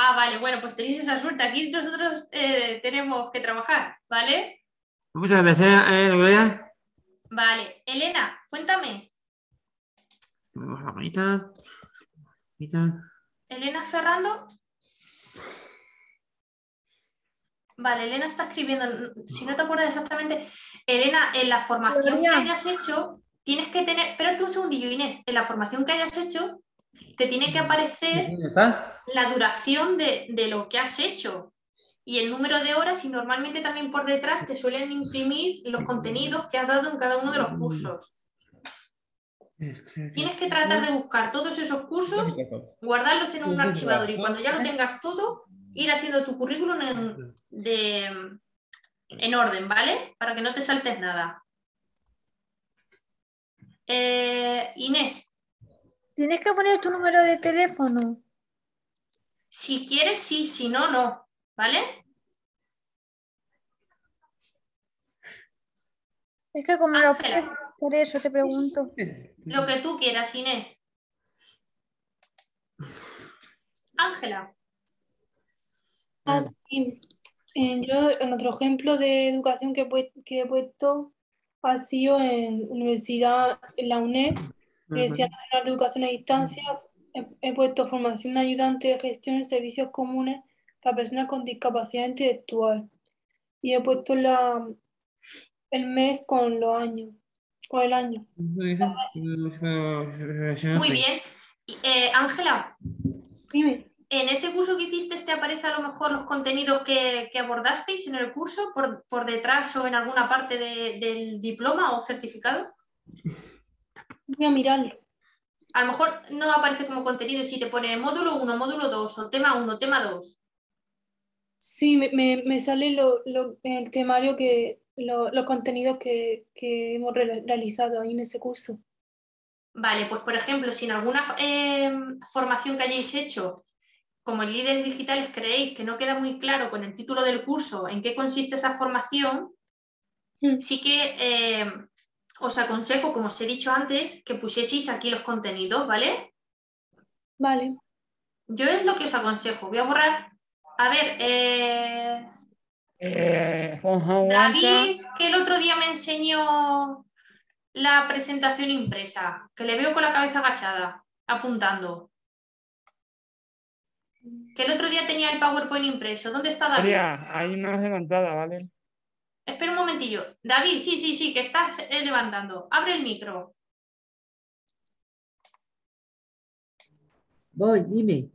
Ah, vale, bueno, pues tenéis esa suerte. Aquí nosotros eh, tenemos que trabajar, ¿vale? Muchas gracias, eh, Gloria. Vale, Elena, cuéntame. La manita. Elena Ferrando. Vale, Elena está escribiendo, si no te acuerdas exactamente, Elena, en la formación Gloria. que hayas hecho, tienes que tener, espérate un segundillo, Inés, en la formación que hayas hecho, te tiene que aparecer la duración de, de lo que has hecho y el número de horas, y normalmente también por detrás te suelen imprimir los contenidos que has dado en cada uno de los cursos. Tienes que tratar de buscar todos esos cursos, guardarlos en un archivador y cuando ya lo tengas todo, ir haciendo tu currículum en, de, en orden, ¿vale? Para que no te saltes nada. Eh, Inés. Tienes que poner tu número de teléfono. Si quieres, sí. Si no, no. ¿Vale? Es que como lo quieres, por eso te pregunto. Lo que tú quieras, Inés. Ángela. Así, yo en otro ejemplo de educación que he puesto ha sido en universidad, en la UNED, Universidad Nacional de Educación a Distancia, he, he puesto formación de ayudante de gestión en servicios comunes para personas con discapacidad intelectual y he puesto la, el mes con los años, con el año. Muy bien. Ángela, eh, dime. En ese curso que hiciste, ¿te aparecen a lo mejor los contenidos que, que abordasteis en el curso por, por detrás o en alguna parte de, del diploma o certificado? Voy a mirarlo. A lo mejor no aparece como contenido si te pone módulo uno, módulo dos o tema uno, tema dos. Sí, me, me, me sale lo, lo, el temario, que, lo, los contenidos que, que hemos re, realizado ahí en ese curso. Vale, pues por ejemplo, si en alguna eh, formación que hayáis hecho, como en Líderes Digitales, creéis que no queda muy claro con el título del curso en qué consiste esa formación, mm. sí que eh, os aconsejo, como os he dicho antes, que pusieseis aquí los contenidos, ¿vale? Vale. Yo es lo que os aconsejo. Voy a borrar. A ver, eh... Eh, David, que el otro día me enseñó la presentación impresa, que le veo con la cabeza agachada. apuntando. Que el otro día tenía el PowerPoint impreso. ¿Dónde está David? Hay una levantada, ¿vale? Espera un momentillo. David, sí, sí, sí, que estás levantando. Abre el micro. Voy, dime.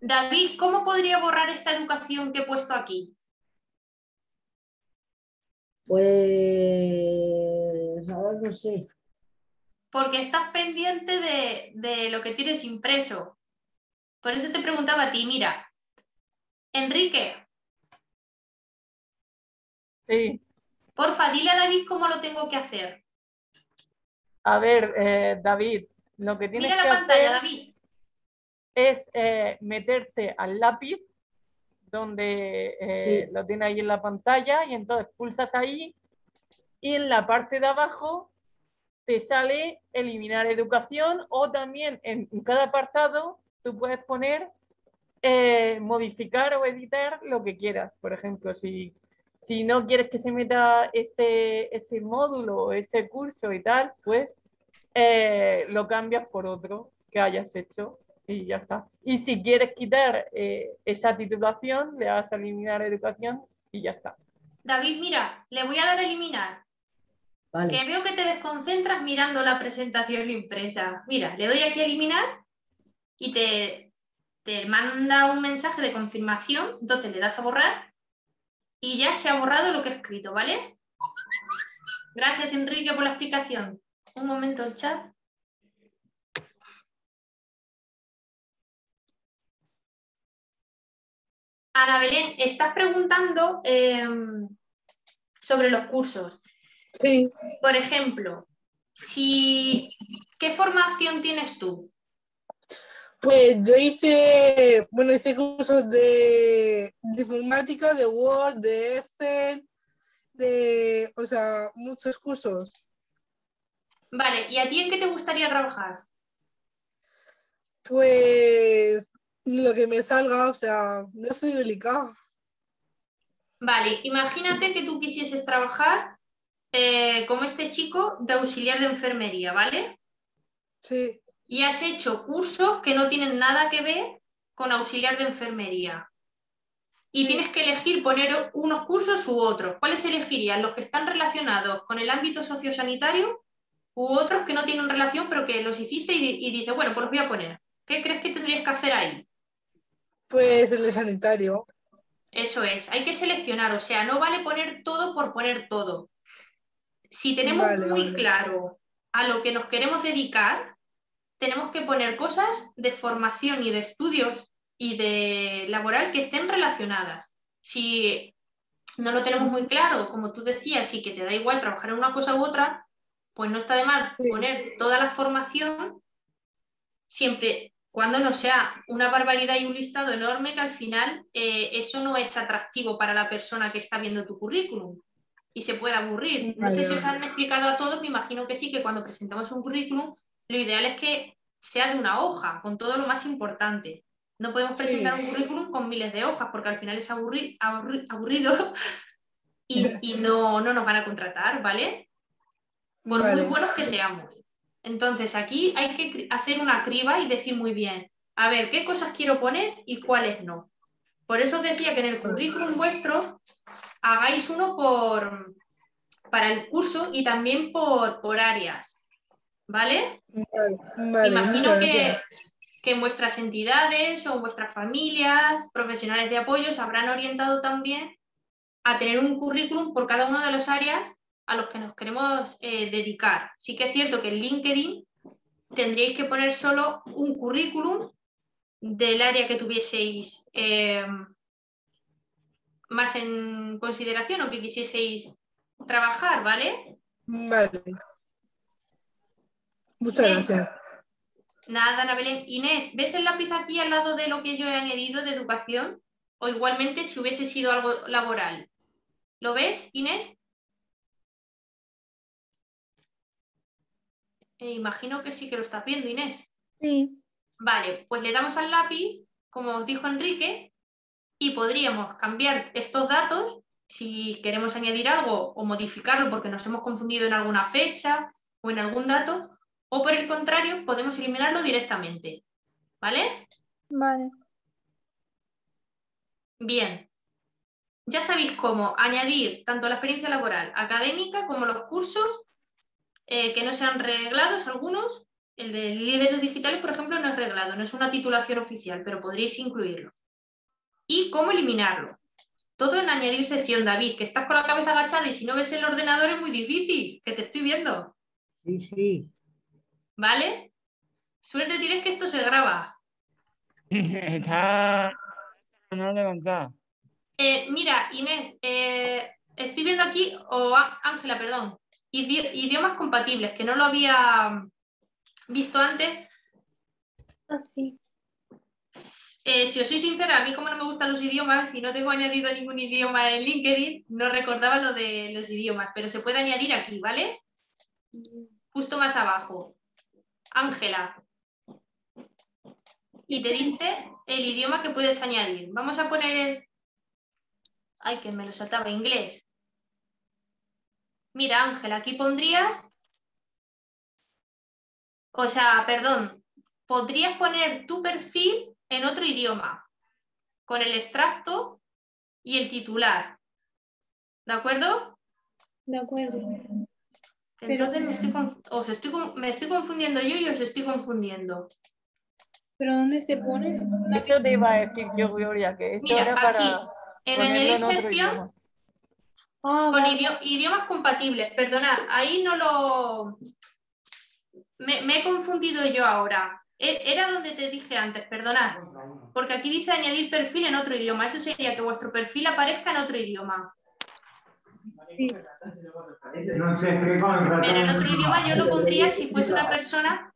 David, ¿cómo podría borrar esta educación que he puesto aquí? Pues... ahora no sé. Porque estás pendiente de, de lo que tienes impreso. Por eso te preguntaba a ti, mira. Enrique. Sí. Porfa, dile a David cómo lo tengo que hacer. A ver, eh, David, lo que tienes que hacer... Mira la pantalla, David. Es eh, meterte al lápiz, donde eh, sí. lo tiene ahí en la pantalla, y entonces pulsas ahí, y en la parte de abajo... te sale eliminar educación, o también en cada apartado tú puedes poner eh, modificar o editar lo que quieras. Por ejemplo, si, si no quieres que se meta ese, ese módulo o ese curso y tal, pues eh, lo cambias por otro que hayas hecho y ya está. Y si quieres quitar eh, esa titulación, le das a eliminar educación y ya está. David, mira, le voy a dar a eliminar. Vale. Que veo que te desconcentras mirando la presentación impresa. Mira, le doy aquí a eliminar y te, te manda un mensaje de confirmación. Entonces le das a borrar y ya se ha borrado lo que he escrito, ¿vale? Gracias, Enrique, por la explicación. Un momento el chat. Ana Belén, estás preguntando eh, sobre los cursos. Sí. Por ejemplo, si... ¿qué formación tienes tú? Pues yo hice, bueno, hice cursos de, de informática, de Word, de Excel, de, o sea, muchos cursos. Vale, ¿y a ti en qué te gustaría trabajar? Pues lo que me salga, o sea, yo soy delicada. Vale, imagínate que tú quisieses trabajar... Eh, como este chico, de auxiliar de enfermería, ¿vale? Sí. Y has hecho cursos que no tienen nada que ver con auxiliar de enfermería. Y sí. Tienes que elegir poner unos cursos u otros. ¿Cuáles elegirías? ¿Los que están relacionados con el ámbito sociosanitario u otros que no tienen relación pero que los hiciste y, y dices, bueno, pues los voy a poner? ¿Qué crees que tendrías que hacer ahí? Pues el de sanitario. Eso es, hay que seleccionar, o sea, no vale poner todo por poner todo. Si tenemos vale, muy vale. claro a lo que nos queremos dedicar, tenemos que poner cosas de formación y de estudios y de laboral que estén relacionadas. Si no lo tenemos muy claro, como tú decías, y que te da igual trabajar en una cosa u otra, pues no está de mal poner toda la formación, siempre cuando no sea una barbaridad y un listado enorme que al final eh, eso no es atractivo para la persona que está viendo tu currículum. Y se puede aburrir. No sé si os han explicado a todos, me imagino que sí, que cuando presentamos un currículum, lo ideal es que sea de una hoja, con todo lo más importante. No podemos presentar sí. un currículum con miles de hojas, porque al final es aburri aburri aburrido y, y no, no nos van a contratar, ¿vale? Por vale. muy buenos que seamos. Entonces, aquí hay que hacer una criba y decir muy bien, a ver, qué cosas quiero poner y cuáles no. Por eso os decía que en el currículum vuestro... hagáis uno por, para el curso y también por, por áreas, ¿vale? Vale, vale. Imagino que, que en vuestras entidades o en vuestras familias, profesionales de apoyo, se habrán orientado también a tener un currículum por cada una de las áreas a los que nos queremos eh, dedicar. Sí que es cierto que en LinkedIn tendríais que poner solo un currículum del área que tuvieseis... Eh, más en consideración o que quisieseis trabajar, ¿vale? Vale. Muchas Inés. Gracias. Nada, Ana Belén. Inés, ¿ves el lápiz aquí al lado de lo que yo he añadido de educación? O igualmente si hubiese sido algo laboral. ¿Lo ves, Inés? Eh, imagino que sí que lo estás viendo, Inés. Sí. Vale, pues le damos al lápiz, como os dijo Enrique... y podríamos cambiar estos datos si queremos añadir algo o modificarlo porque nos hemos confundido en alguna fecha o en algún dato O por el contrario, podemos eliminarlo directamente. ¿Vale? Vale. Bien. Ya sabéis cómo añadir tanto la experiencia laboral académica como los cursos eh, que no sean reglados algunos. El de líderes digitales, por ejemplo, no es reglado, no es una titulación oficial, pero podréis incluirlo. ¿Y cómo eliminarlo? Todo en añadir sección, David, que estás con la cabeza agachada y si no ves el ordenador es muy difícil, que te estoy viendo. Sí, sí. ¿Vale? Suerte tienes que esto se graba. Está... no levantado. Eh, mira, Inés, eh, estoy viendo aquí, o oh, Ángela, perdón, idi idiomas compatibles, que no lo había visto antes. Así. Eh, si os soy sincera, a mí como no me gustan los idiomas y no tengo añadido ningún idioma en LinkedIn, no recordaba lo de los idiomas, pero se puede añadir aquí, ¿vale? Justo más abajo. Ángela. Y te dice el idioma que puedes añadir. Vamos a poner el... Ay, que me lo saltaba, inglés. Mira, Ángela, aquí pondrías... O sea, perdón, podrías poner tu perfil en otro idioma, con el extracto y el titular. ¿De acuerdo? De acuerdo. Entonces pero, me, estoy, os estoy, me estoy confundiendo yo y os estoy confundiendo. ¿Pero dónde se pone? Eso te iba a decir yo, Gloria, que eso mira, era aquí, para en añadir sección, ah, con vale. idi idiomas compatibles. Perdonad, ahí no lo... Me, me he confundido yo ahora. Era donde te dije antes, perdonad. Porque aquí dice añadir perfil en otro idioma. Eso sería que vuestro perfil aparezca en otro idioma. Sí. Pero en otro idioma yo lo pondría si fuese una persona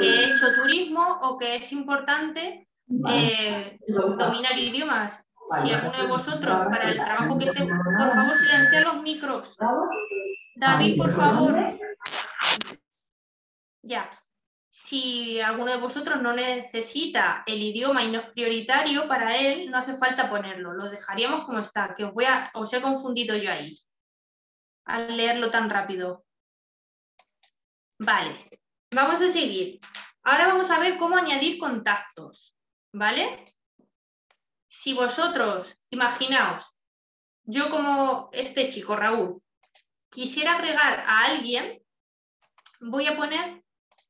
que ha hecho turismo o que es importante eh, dominar idiomas. Si alguno de vosotros, para el trabajo que esté, por favor, silenciad los micros. David, por favor. Ya, si alguno de vosotros no necesita el idioma y no es prioritario para él, no hace falta ponerlo, lo dejaríamos como está, que os, voy a, os he confundido yo ahí, al leerlo tan rápido. Vale, vamos a seguir. Ahora vamos a ver cómo añadir contactos, ¿vale? Si vosotros, imaginaos, yo como este chico, Raúl, quisiera agregar a alguien, voy a poner...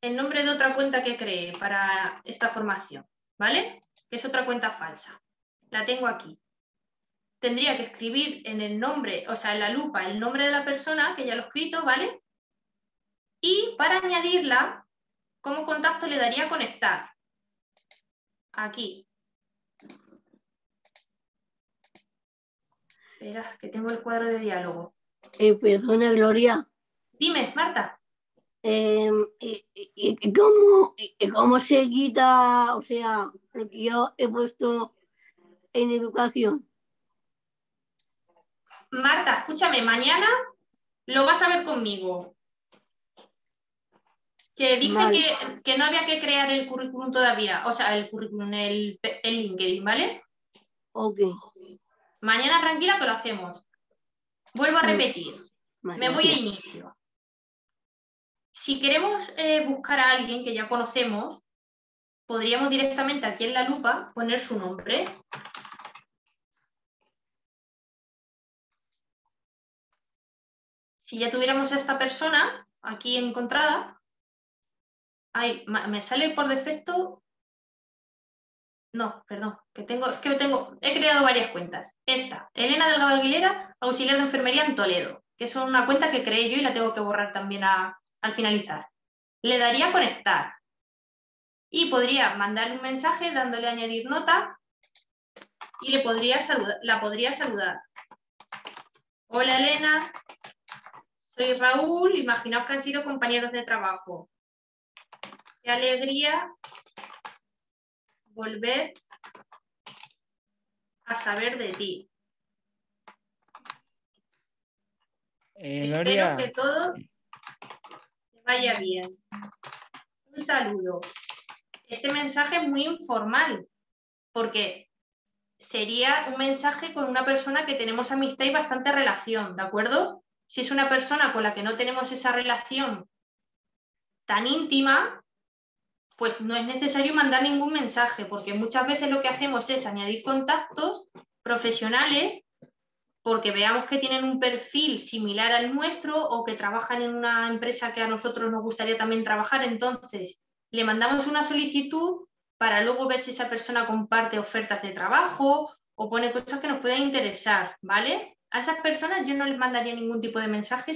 el nombre de otra cuenta que creé para esta formación, ¿vale? Que es otra cuenta falsa. La tengo aquí. Tendría que escribir en el nombre, o sea, en la lupa, el nombre de la persona, que ya lo he escrito, ¿vale? Y para añadirla, como contacto le daría conectar. Aquí. Espera, que tengo el cuadro de diálogo. Eh, perdona, Gloria. Dime, Marta. Eh, eh, eh, ¿cómo, eh, ¿Cómo se quita, o sea, lo que yo he puesto en educación? Marta, escúchame, mañana lo vas a ver conmigo. Que dije vale. que, que no había que crear el currículum todavía, o sea, el currículum, el, el LinkedIn, ¿vale? Ok. Mañana tranquila que lo hacemos. Vuelvo a repetir, vale. me voy a inicio. Si queremos eh, buscar a alguien que ya conocemos, podríamos directamente aquí en la lupa poner su nombre. Si ya tuviéramos a esta persona aquí encontrada, ay, me sale por defecto... No, perdón, que tengo, es que tengo, he creado varias cuentas. Esta, Elena Delgado Aguilera, auxiliar de enfermería en Toledo, que es una cuenta que creé yo y la tengo que borrar también a... al finalizar. Le daría a conectar y podría mandarle un mensaje dándole a añadir nota y le podría saludar, la podría saludar. Hola Elena, soy Raúl, imaginaos que han sido compañeros de trabajo. Qué alegría volver a saber de ti. Eh, Espero Gloria. que todo... vaya bien. Un saludo. Este mensaje es muy informal porque sería un mensaje con una persona que tenemos amistad y bastante relación, ¿de acuerdo? Si es una persona con la que no tenemos esa relación tan íntima, pues no es necesario mandar ningún mensaje, porque muchas veces lo que hacemos es añadir contactos profesionales porque veamos que tienen un perfil similar al nuestro o que trabajan en una empresa que a nosotros nos gustaría también trabajar. Entonces, le mandamos una solicitud para luego ver si esa persona comparte ofertas de trabajo o pone cosas que nos pueden interesar, ¿vale? A esas personas yo no les mandaría ningún tipo de mensaje,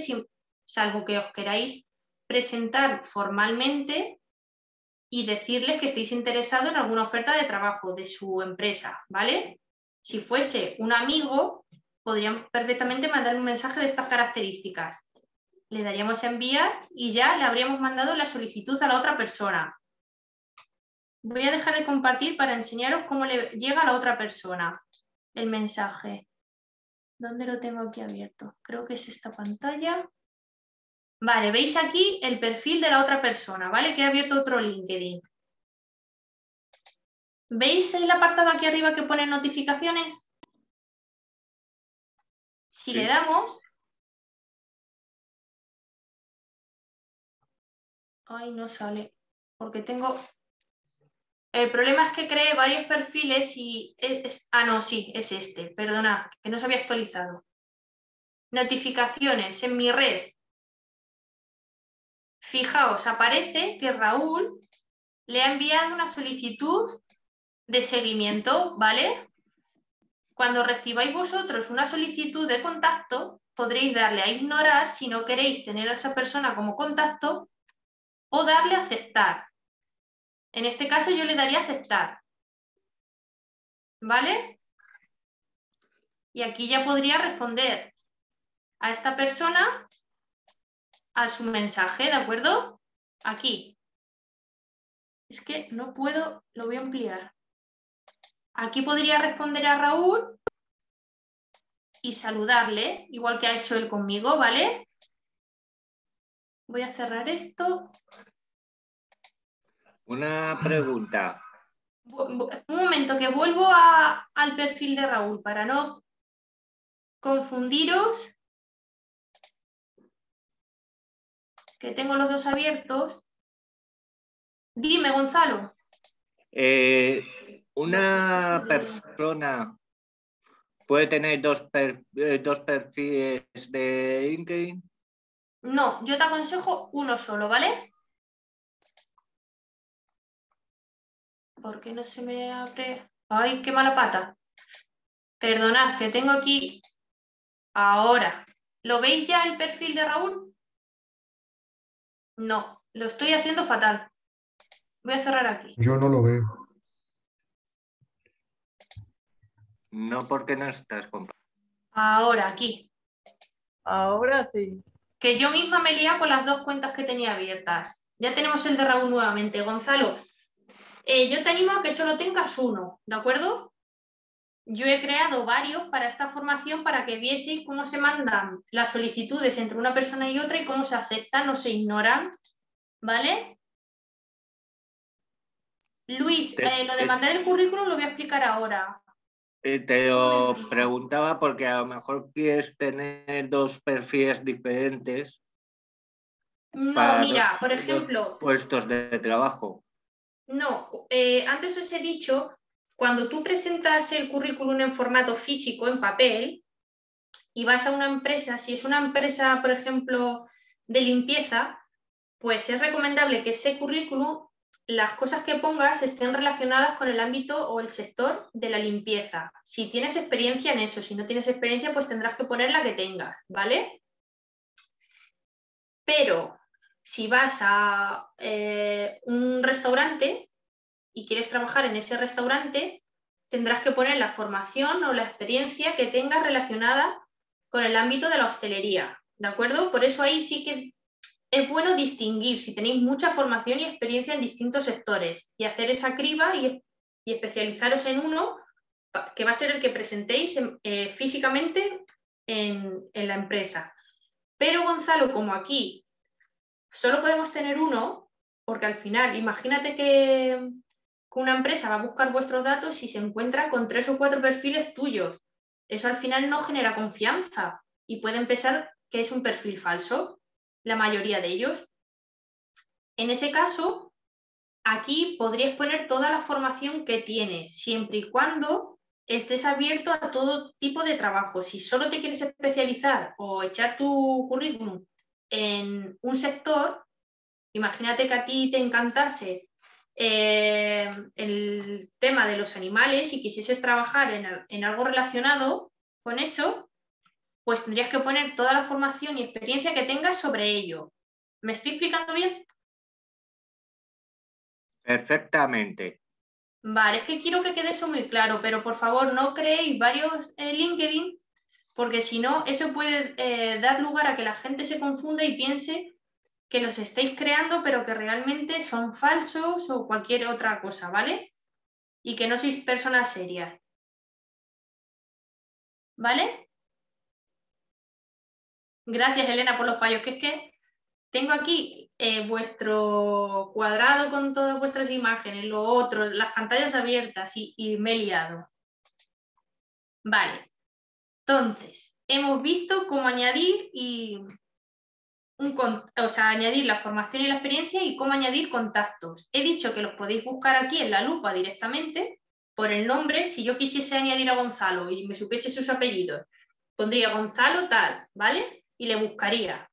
salvo que os queráis presentar formalmente y decirles que estáis interesados en alguna oferta de trabajo de su empresa, ¿vale? Si fuese un amigo, podríamos perfectamente mandar un mensaje de estas características. Le daríamos a enviar y ya le habríamos mandado la solicitud a la otra persona. Voy a dejar de compartir para enseñaros cómo le llega a la otra persona el mensaje. ¿Dónde lo tengo aquí abierto? Creo que es esta pantalla. Vale, veis aquí el perfil de la otra persona, ¿vale? Que he abierto otro LinkedIn. ¿Veis el apartado aquí arriba que pone notificaciones? Si sí. le damos... Ay, no sale, porque tengo... El problema es que creé varios perfiles y... Es... Ah, no, sí, es este, perdonad, que no se había actualizado. Notificaciones en mi red. Fijaos, aparece que Raúl le ha enviado una solicitud de seguimiento, ¿vale? Cuando recibáis vosotros una solicitud de contacto, podréis darle a ignorar si no queréis tener a esa persona como contacto o darle a aceptar. En este caso yo le daría a aceptar. ¿Vale? Y aquí ya podría responder a esta persona a su mensaje, ¿de acuerdo? Aquí. Es que no puedo, lo voy a ampliar. Aquí podría responder a Raúl y saludarle, igual que ha hecho él conmigo, ¿vale? Voy a cerrar esto. Una pregunta. Un momento, que vuelvo a, al perfil de Raúl para no confundiros. Que tengo los dos abiertos. Dime, Gonzalo. Eh... Una persona puede tener dos, per, eh, dos perfiles de LinkedIn. No, yo te aconsejo uno solo, ¿vale? ¿Por qué no se me abre? Ay, qué mala pata. Perdonad, que tengo aquí. Ahora, ¿lo veis ya el perfil de Raúl? No, lo estoy haciendo fatal. Voy a cerrar aquí. Yo no lo veo. No, porque no estás compartiendo. Ahora, aquí. Ahora sí. Que yo misma me lié con las dos cuentas que tenía abiertas. Ya tenemos el de Raúl nuevamente. Gonzalo, eh, yo te animo a que solo tengas uno, ¿de acuerdo? Yo he creado varios para esta formación para que vieseis cómo se mandan las solicitudes entre una persona y otra y cómo se aceptan o se ignoran, ¿vale? Luis, eh, lo de mandar el currículum lo voy a explicar ahora. Te lo preguntaba porque a lo mejor quieres tener dos perfiles diferentes. No, mira, por ejemplo... Puestos de trabajo. No, eh, antes os he dicho, cuando tú presentas el currículum en formato físico, en papel, y vas a una empresa, si es una empresa, por ejemplo, de limpieza, pues es recomendable que ese currículum, las cosas que pongas estén relacionadas con el ámbito o el sector de la limpieza. Si tienes experiencia en eso, si no tienes experiencia, pues tendrás que poner la que tengas, ¿vale? Pero si vas a eh, un restaurante y quieres trabajar en ese restaurante, tendrás que poner la formación o la experiencia que tengas relacionada con el ámbito de la hostelería, ¿de acuerdo? Por eso ahí sí que... Es bueno distinguir si tenéis mucha formación y experiencia en distintos sectores y hacer esa criba y, y especializaros en uno que va a ser el que presentéis en, eh, físicamente en, en la empresa. Pero Gonzalo, como aquí solo podemos tener uno, porque al final, imagínate que una empresa va a buscar vuestros datos y se encuentra con tres o cuatro perfiles tuyos. Eso al final no genera confianza y pueden pensar que es un perfil falso. La mayoría de ellos. En ese caso, aquí podrías poner toda la formación que tienes, siempre y cuando estés abierto a todo tipo de trabajo. Si solo te quieres especializar o echar tu currículum en un sector, imagínate que a ti te encantase eh, el tema de los animales y quisieses trabajar en, en algo relacionado con eso, pues tendrías que poner toda la formación y experiencia que tengas sobre ello. ¿Me estoy explicando bien? Perfectamente. Vale, es que quiero que quede eso muy claro, pero por favor no creéis varios eh, LinkedIn, porque si no, eso puede eh, dar lugar a que la gente se confunda y piense que los estáis creando, pero que realmente son falsos o cualquier otra cosa, ¿vale? Y que no sois personas serias. ¿Vale? Gracias, Elena, por los fallos, que es que tengo aquí eh, vuestro cuadrado con todas vuestras imágenes, lo otro, las pantallas abiertas y, y me he liado. Vale, entonces, hemos visto cómo añadir y... Un, o sea, añadir la formación y la experiencia y cómo añadir contactos. He dicho que los podéis buscar aquí en la lupa directamente por el nombre. Si yo quisiese añadir a Gonzalo y me supiese sus apellidos, pondría Gonzalo tal, ¿vale? Y le buscaría.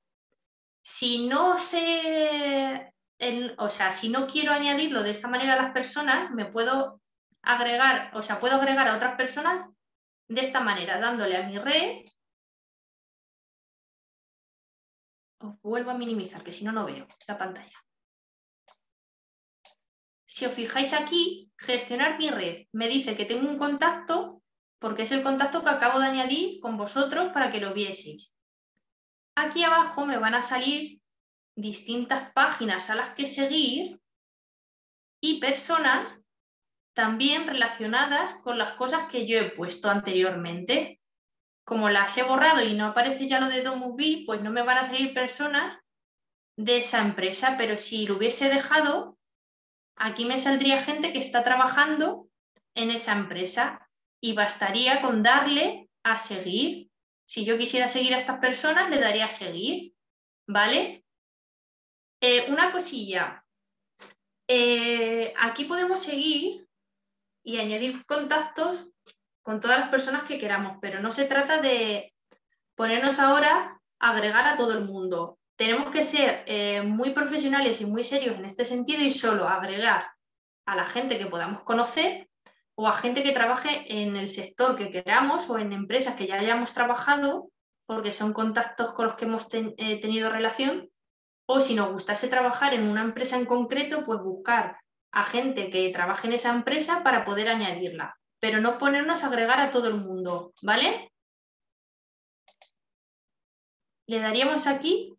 Si no sé, el, o sea, si no quiero añadirlo de esta manera a las personas, me puedo agregar, o sea, puedo agregar a otras personas de esta manera, dándole a mi red. Os vuelvo a minimizar, que si no, no veo la pantalla. Si os fijáis aquí, gestionar mi red. Me dice que tengo un contacto, porque es el contacto que acabo de añadir con vosotros para que lo vieseis. Aquí abajo me van a salir distintas páginas a las que seguir y personas también relacionadas con las cosas que yo he puesto anteriormente. Como las he borrado y no aparece ya lo de DomusVi, pues no me van a salir personas de esa empresa, pero si lo hubiese dejado, aquí me saldría gente que está trabajando en esa empresa y bastaría con darle a seguir. Si yo quisiera seguir a estas personas, le daría a seguir, ¿vale? Eh, una cosilla, eh, aquí podemos seguir y añadir contactos con todas las personas que queramos, pero no se trata de ponernos ahora a agregar a todo el mundo. Tenemos que ser eh, muy profesionales y muy serios en este sentido y solo agregar a la gente que podamos conocer o a gente que trabaje en el sector que queramos o en empresas que ya hayamos trabajado porque son contactos con los que hemos ten, eh, tenido relación, o si nos gustase trabajar en una empresa en concreto, pues buscar a gente que trabaje en esa empresa para poder añadirla. Pero no ponernos a agregar a todo el mundo, ¿vale? Le daríamos aquí,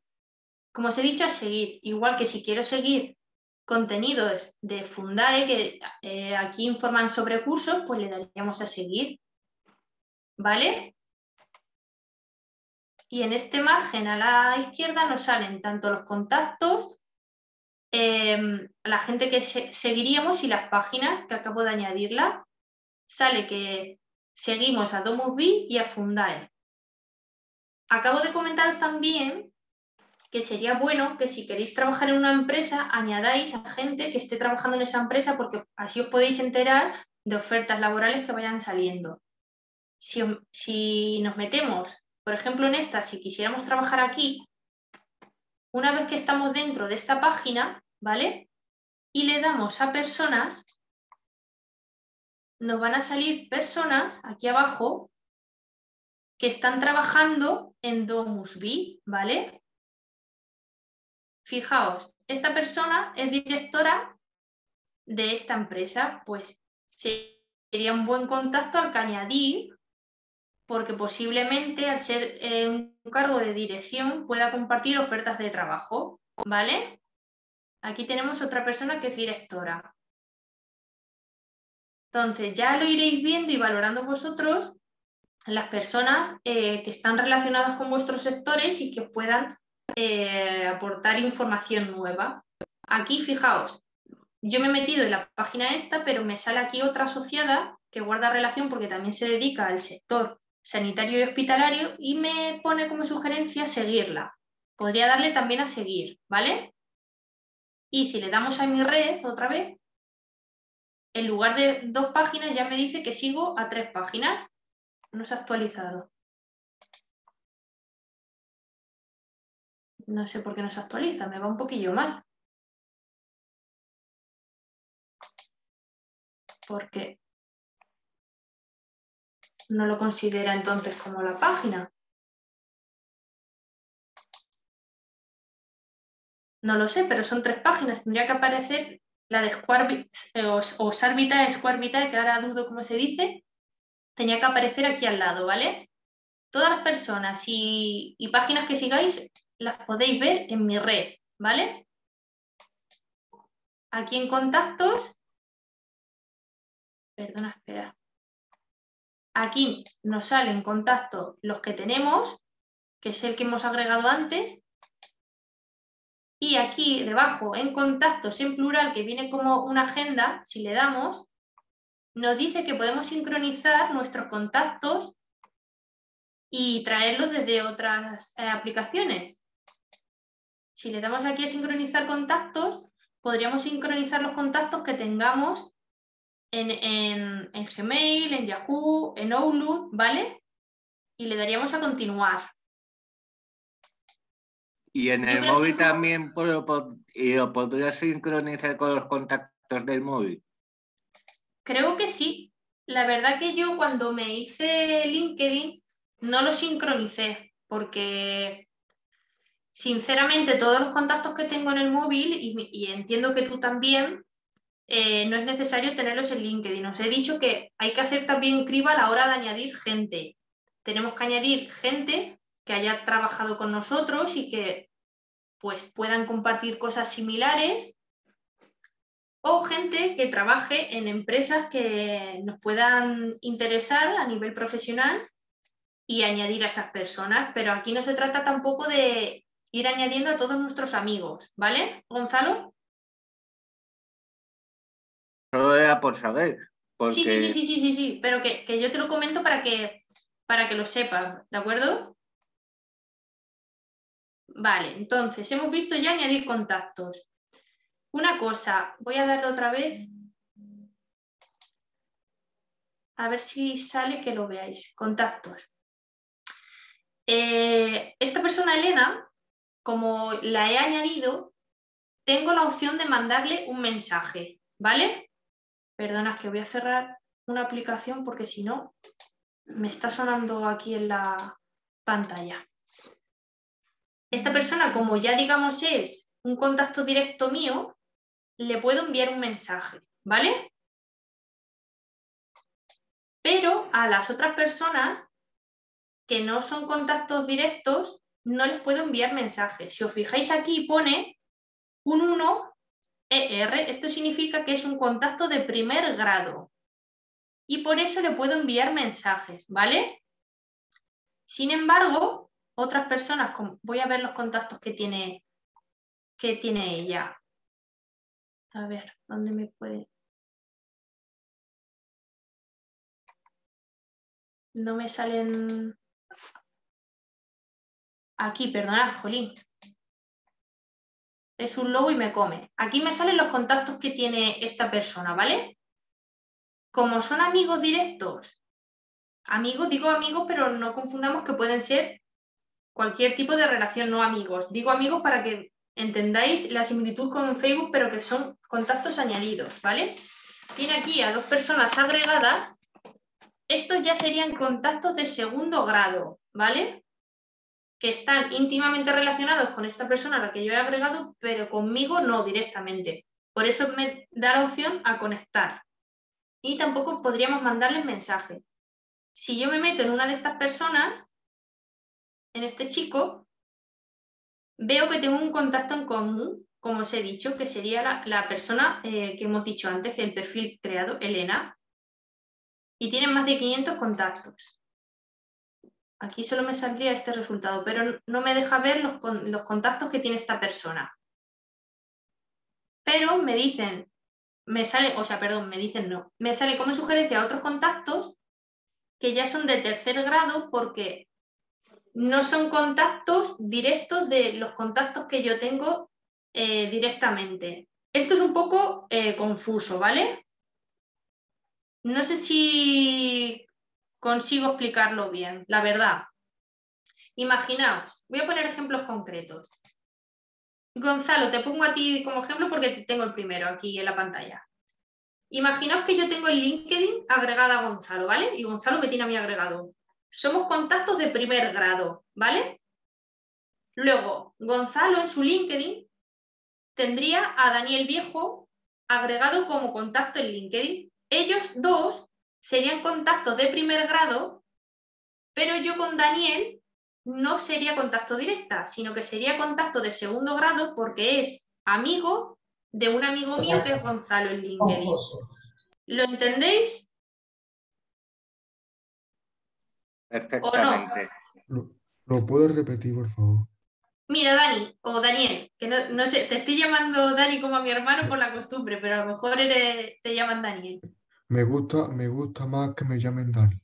como os he dicho, a seguir. Igual que si quiero seguir contenidos de Fundae, que eh, aquí informan sobre cursos, pues le daríamos a seguir, ¿vale? Y en este margen a la izquierda nos salen tanto los contactos, eh, la gente que se- seguiríamos y las páginas que acabo de añadirla. Sale que seguimos a DomusVi y a Fundae. Acabo de comentaros también que sería bueno que si queréis trabajar en una empresa, añadáis a gente que esté trabajando en esa empresa, porque así os podéis enterar de ofertas laborales que vayan saliendo. Si, si nos metemos, por ejemplo, en esta, si quisiéramos trabajar aquí, una vez que estamos dentro de esta página, ¿vale? Y le damos a personas, nos van a salir personas aquí abajo que están trabajando en DomusVi, ¿vale? Fijaos, esta persona es directora de esta empresa, pues sería un buen contacto al que añadir, porque posiblemente al ser eh, un cargo de dirección pueda compartir ofertas de trabajo, ¿vale? Aquí tenemos otra persona que es directora. Entonces, ya lo iréis viendo y valorando vosotros las personas eh, que están relacionadas con vuestros sectores y que puedan eh, aportar información nueva. Aquí, fijaos, yo me he metido en la página esta, pero me sale aquí otra asociada que guarda relación porque también se dedica al sector sanitario y hospitalario y me pone como sugerencia seguirla. Podría darle también a seguir, ¿vale? Y si le damos a mi red otra vez, en lugar de dos páginas ya me dice que sigo a tres páginas. No se ha actualizado. No sé por qué no se actualiza, me va un poquillo mal. Porque no lo considera entonces como la página. No lo sé, pero son tres páginas. Tendría que aparecer la de Squarevita eh, o, o Sarvita, Squarevita, que ahora dudo cómo se dice. Tenía que aparecer aquí al lado, ¿vale? Todas las personas y, y páginas que sigáis las podéis ver en mi red, ¿vale? Aquí en contactos. Perdona, espera. Aquí nos salen contactos los que tenemos, que es el que hemos agregado antes. Y aquí debajo, en contactos en plural, que viene como una agenda, si le damos, nos dice que podemos sincronizar nuestros contactos y traerlos desde otras eh, aplicaciones. Si le damos aquí a sincronizar contactos, podríamos sincronizar los contactos que tengamos en, en, en Gmail, en Yahoo, en Outlook, ¿vale? Y le daríamos a continuar. Y en el móvil también lo podría sincronizar con los contactos del móvil. Creo que sí. La verdad que yo cuando me hice LinkedIn no lo sincronicé porque sinceramente todos los contactos que tengo en el móvil y, y entiendo que tú también eh, no es necesario tenerlos en LinkedIn. Os he dicho que hay que hacer también criba a la hora de añadir gente. Tenemos que añadir gente que haya trabajado con nosotros y que pues, puedan compartir cosas similares, o gente que trabaje en empresas que nos puedan interesar a nivel profesional y añadir a esas personas. Pero aquí no se trata tampoco de ir añadiendo a todos nuestros amigos, ¿vale, Gonzalo? Solo era por saber. Porque... Sí, sí, sí, sí, sí, sí, sí, pero que, que yo te lo comento para que, para que lo sepas, ¿de acuerdo? Vale, entonces hemos visto ya añadir contactos. Una cosa, voy a darle otra vez. A ver si sale que lo veáis. Contactos. Eh, esta persona, Elena, como la he añadido, tengo la opción de mandarle un mensaje, ¿vale? Perdona, es que voy a cerrar una aplicación porque si no, me está sonando aquí en la pantalla. Esta persona, como ya digamos es un contacto directo mío, le puedo enviar un mensaje, ¿vale? Pero a las otras personas que no son contactos directos, no les puedo enviar mensajes. Si os fijáis aquí pone un uno E R, esto significa que es un contacto de primer grado y por eso le puedo enviar mensajes, ¿vale? Sin embargo... otras personas, voy a ver los contactos que tiene, que tiene ella. A ver, ¿dónde me puede? No me salen... Aquí, perdonad, jolín. Es un lobo y me come. Aquí me salen los contactos que tiene esta persona, ¿vale? Como son amigos directos, amigos, digo amigos, pero no confundamos que pueden ser cualquier tipo de relación, no amigos. Digo amigos para que entendáis la similitud con Facebook, pero que son contactos añadidos, ¿vale? Tiene aquí a dos personas agregadas. Estos ya serían contactos de segundo grado, ¿vale? Que están íntimamente relacionados con esta persona a la que yo he agregado, pero conmigo no directamente. Por eso me da la opción a conectar. Y tampoco podríamos mandarles mensaje. Si yo me meto en una de estas personas... en este chico, veo que tengo un contacto en común, como os he dicho, que sería la, la persona eh, que hemos dicho antes, el perfil creado, Elena, y tiene más de quinientos contactos. Aquí solo me saldría este resultado, pero no me deja ver los, los contactos que tiene esta persona. Pero me dicen, me sale, o sea, perdón, me dicen no, me sale como sugerencia otros contactos que ya son de tercer grado porque... no son contactos directos de los contactos que yo tengo eh, directamente. Esto es un poco eh, confuso, ¿vale? No sé si consigo explicarlo bien, la verdad. Imaginaos, voy a poner ejemplos concretos. Gonzalo, te pongo a ti como ejemplo porque tengo el primero aquí en la pantalla. Imaginaos que yo tengo en LinkedIn agregada a Gonzalo, ¿vale? Y Gonzalo me tiene a mí agregado. Somos contactos de primer grado, ¿vale? Luego, Gonzalo en su LinkedIn tendría a Daniel Viejo agregado como contacto en LinkedIn. Ellos dos serían contactos de primer grado, pero yo con Daniel no sería contacto directa, sino que sería contacto de segundo grado porque es amigo de un amigo mío que es Gonzalo en LinkedIn. ¿Lo entendéis? Perfectamente. ¿O no? ¿Lo puedes repetir, por favor? Mira, Dani, o Daniel, que no, no sé, te estoy llamando Dani como a mi hermano por la costumbre, pero a lo mejor eres, te llaman Daniel. Me gusta, me gusta más que me llamen Dani.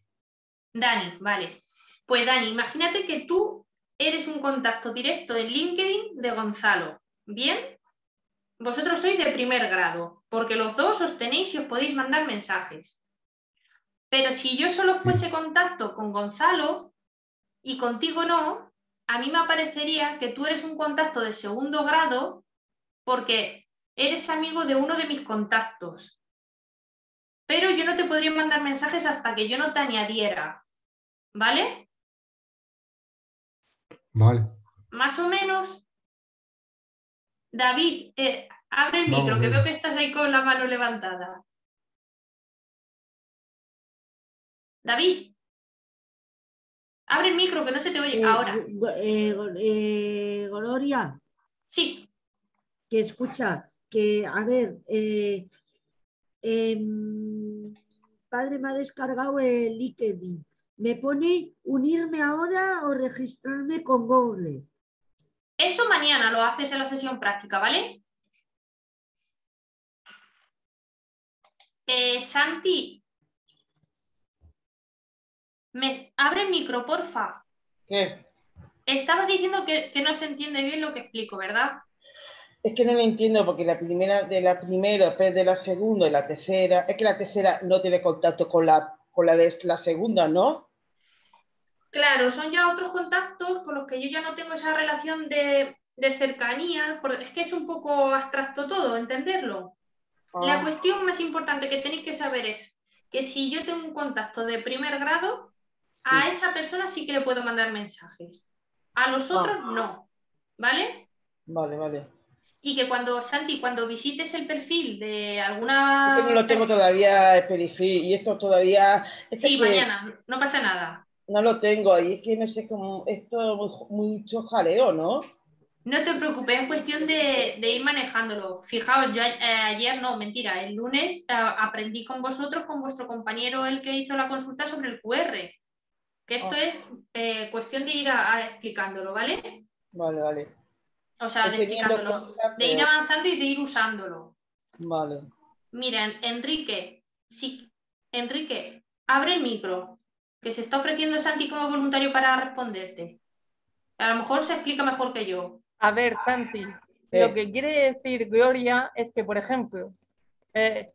Dani, vale. Pues Dani, imagínate que tú eres un contacto directo en LinkedIn de Gonzalo, ¿bien? Vosotros sois de primer grado, porque los dos os tenéis y os podéis mandar mensajes. Pero si yo solo fuese contacto con Gonzalo y contigo no, a mí me aparecería que tú eres un contacto de segundo grado porque eres amigo de uno de mis contactos. Pero yo no te podría mandar mensajes hasta que yo no te añadiera. ¿Vale? Vale. Más o menos. David, eh, abre el no, micro, no. que veo que estás ahí con la mano levantada. David. Abre el micro, que no se te oye. Eh, Ahora. Eh, eh, Gloria. Sí. Que escucha, que a ver, eh, eh, padre me ha descargado el LinkedIn. Me pone unirme ahora o registrarme con Google. Eso mañana lo haces en la sesión práctica, ¿vale? Eh, Santi. Me, abre el micro, porfa. ¿Qué? Estabas diciendo que, que no se entiende bien lo que explico, ¿verdad? Es que no lo entiendo porque la primera, de la primera, después de la segunda, de la tercera, es que la tercera no tiene contacto con la, con la de la segunda, ¿no? Claro, son ya otros contactos con los que yo ya no tengo esa relación de, de cercanía, porque es que es un poco abstracto todo, entenderlo. Ah. La cuestión más importante que tenéis que saber es que si yo tengo un contacto de primer grado, a esa persona sí que le puedo mandar mensajes. A los otros ah. no. ¿Vale? Vale, vale. Y que cuando, Santi, cuando visites el perfil de alguna... Yo no lo tengo todavía, el perfil, y esto todavía... Este sí, que... mañana, no pasa nada. No lo tengo, y es que no sé cómo... Esto es mucho jaleo, ¿no? No te preocupes, es cuestión de, de ir manejándolo. Fijaos, yo a, eh, ayer, no, mentira, el lunes eh, aprendí con vosotros, con vuestro compañero, el que hizo la consulta sobre el cu erre. Esto es eh, cuestión de ir a, a explicándolo, ¿vale? Vale, vale. O sea, de explicándolo, de ir avanzando y de ir usándolo. Vale. Miren, Enrique, sí, Enrique, abre el micro, que se está ofreciendo Santi como voluntario para responderte. A lo mejor se explica mejor que yo. A ver, Santi, sí. Lo que quiere decir Gloria es que, por ejemplo, eh,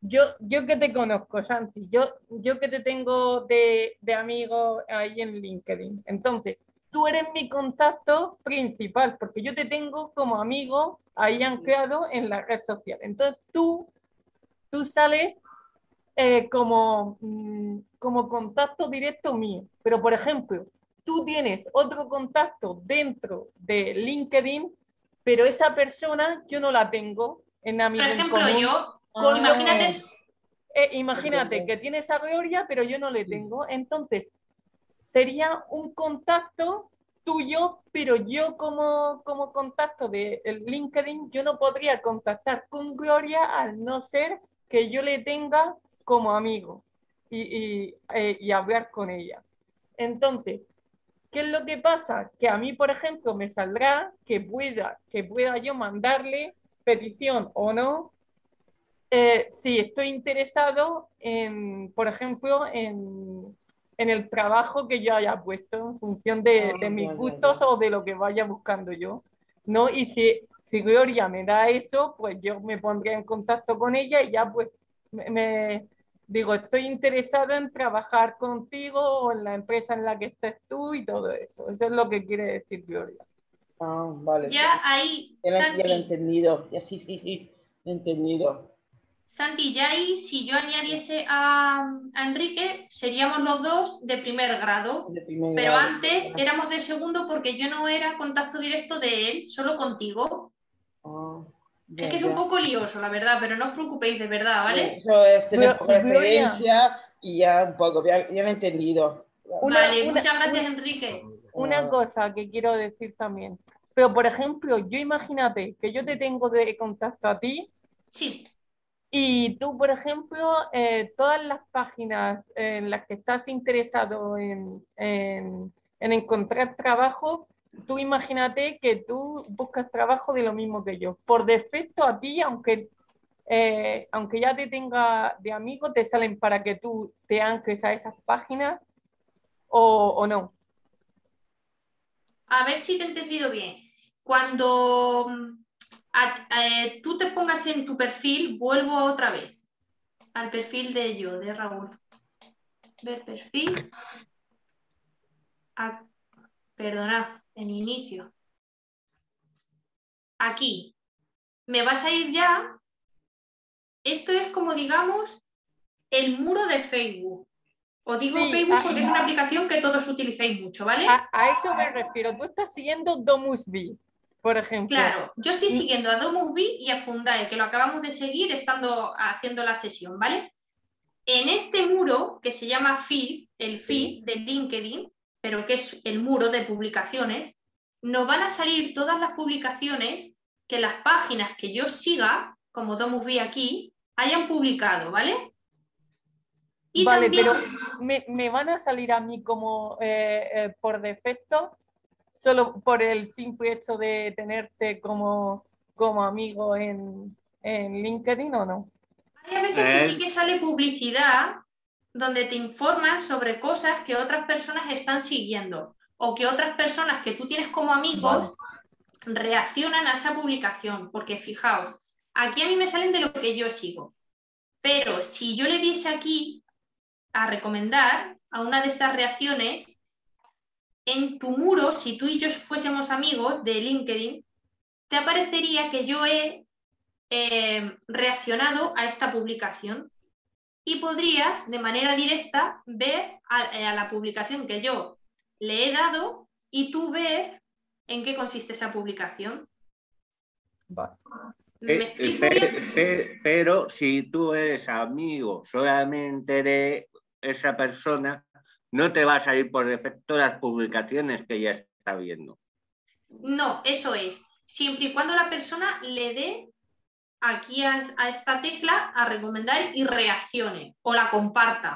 Yo, yo que te conozco, Santi, yo, yo que te tengo de, de amigo ahí en LinkedIn. Entonces, tú eres mi contacto principal, porque yo te tengo como amigo ahí anclado en la red social. Entonces, tú, tú sales eh, como, como contacto directo mío. Pero, por ejemplo, tú tienes otro contacto dentro de LinkedIn, pero esa persona yo no la tengo en amigo en común. Por ejemplo, yo... Con imagínate que, eh, imagínate que tienes a Gloria, pero yo no le tengo. Entonces, sería un contacto tuyo, pero yo como, como contacto de LinkedIn, yo no podría contactar con Gloria al no ser que yo le tenga como amigo y, y, eh, y hablar con ella. Entonces, ¿qué es lo que pasa? Que a mí, por ejemplo, me saldrá que pueda, que pueda yo mandarle petición o no. Eh, sí, estoy interesado en, por ejemplo, en, en el trabajo que yo haya puesto en función de, de mis gustos o de lo que vaya buscando yo, ¿no? Y si, si Gloria me da eso, pues yo me pondré en contacto con ella y ya pues me, me digo, estoy interesada en trabajar contigo o en la empresa en la que estés tú y todo eso. Eso es lo que quiere decir Gloria. Ah, vale. Ya ahí, ya, Santi, ya lo he entendido. Ya, sí, sí, sí, lo he entendido. Santi, ya ahí, si yo añadiese a, a Enrique, seríamos los dos de primer grado. De primer pero grado. Antes éramos de segundo porque yo no era contacto directo de él, solo contigo. Ah. Bien, es que es un poco lioso, la verdad, pero no os preocupéis, de verdad, ¿vale? Eso es tener poca experiencia y ya un poco, ya, ya lo he entendido. Una, vale, una, muchas gracias, una, Enrique. Una cosa que quiero decir también. Pero, por ejemplo, yo imagínate que yo te tengo de contacto a ti. Sí. Y tú, por ejemplo, eh, todas las páginas en las que estás interesado en, en, en encontrar trabajo... Tú imagínate que tú buscas trabajo de lo mismo que yo. Por defecto a ti, aunque, eh, aunque ya te tenga de amigo, te salen para que tú te ancles a esas páginas o, o no. A ver si te he entendido bien. Cuando a, eh, tú te pongas en tu perfil, vuelvo otra vez al perfil de yo, de Raúl. Ver perfil. A, perdonad. En inicio. Aquí. Me vas a ir ya. Esto es como, digamos, el muro de Facebook. Os digo sí, Facebook porque a, es una aplicación que todos utilizáis mucho, ¿vale? A, a eso me refiero. Tú estás siguiendo DomusVi, por ejemplo. Claro. Yo estoy siguiendo a DomusVi y a Fundae, que lo acabamos de seguir estando haciendo la sesión, ¿vale? En este muro, que se llama feed, el feed sí. de LinkedIn, pero que es el muro de publicaciones, nos van a salir todas las publicaciones que las páginas que yo siga, como DomusVi aquí, hayan publicado, ¿vale? Y vale, también... pero me, me van a salir a mí como eh, eh, por defecto, solo por el simple hecho de tenerte como, como amigo en, en LinkedIn, ¿o no? Hay a veces que sí que sale publicidad... donde te informan sobre cosas que otras personas están siguiendo o que otras personas que tú tienes como amigos reaccionan a esa publicación. Porque fijaos, aquí a mí me salen de lo que yo sigo. Pero si yo le diese aquí a recomendar a una de estas reacciones, en tu muro, si tú y yo fuésemos amigos de LinkedIn, te aparecería que yo he eh, reaccionado a esta publicación. Y podrías, de manera directa, ver a, a la publicación que yo le he dado y tú ver en qué consiste esa publicación. Vale. Eh, eh, per, per, pero si tú eres amigo solamente de esa persona, no te va a salir por defecto las publicaciones que ya está viendo. No, eso es. Siempre y cuando la persona le dé... aquí a, a esta tecla a recomendar y reaccione o la comparta.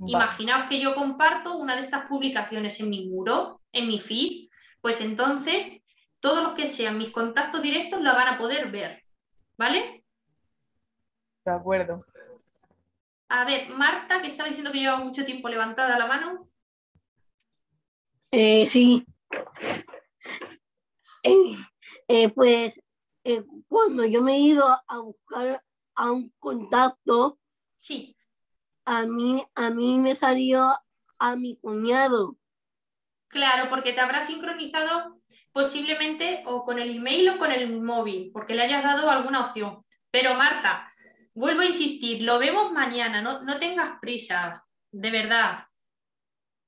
Vale. Imaginaos que yo comparto una de estas publicaciones en mi muro, en mi feed, pues entonces todos los que sean mis contactos directos la van a poder ver, ¿vale? De acuerdo. A ver, Marta, que estaba diciendo que lleva mucho tiempo levantada la mano. Eh, sí. Eh, eh, pues... Eh, cuando yo me he ido a buscar a un contacto, sí. a, mí, a mí me salió a mi cuñado. Claro, porque te habrás sincronizado posiblemente o con el email o con el móvil, porque le hayas dado alguna opción. Pero Marta, vuelvo a insistir, lo vemos mañana, no, no tengas prisa, de verdad.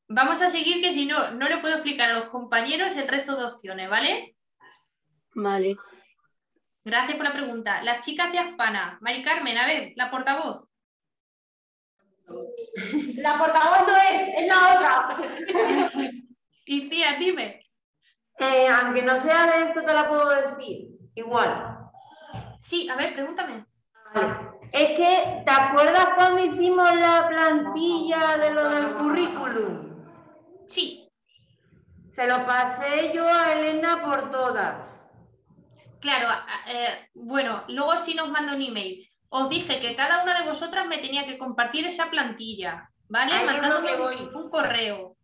Vamos a seguir que si no, no le puedo explicar a los compañeros el resto de opciones, ¿vale? Vale. Gracias por la pregunta. Las chicas de Aspana. Mari Carmen, a ver, la portavoz. La portavoz no es, es la otra. Y tía, dime. Eh, aunque no sea de esto, te la puedo decir. Igual. Sí, a ver, pregúntame. Vale. Es que, ¿te acuerdas cuando hicimos la plantilla de lo del currículum? Sí. Se lo pasé yo a Elena por todas. Claro, eh, bueno, luego sí nos manda un email. Os dije que cada una de vosotras me tenía que compartir esa plantilla, ¿vale? Ahí mandándome un, un correo.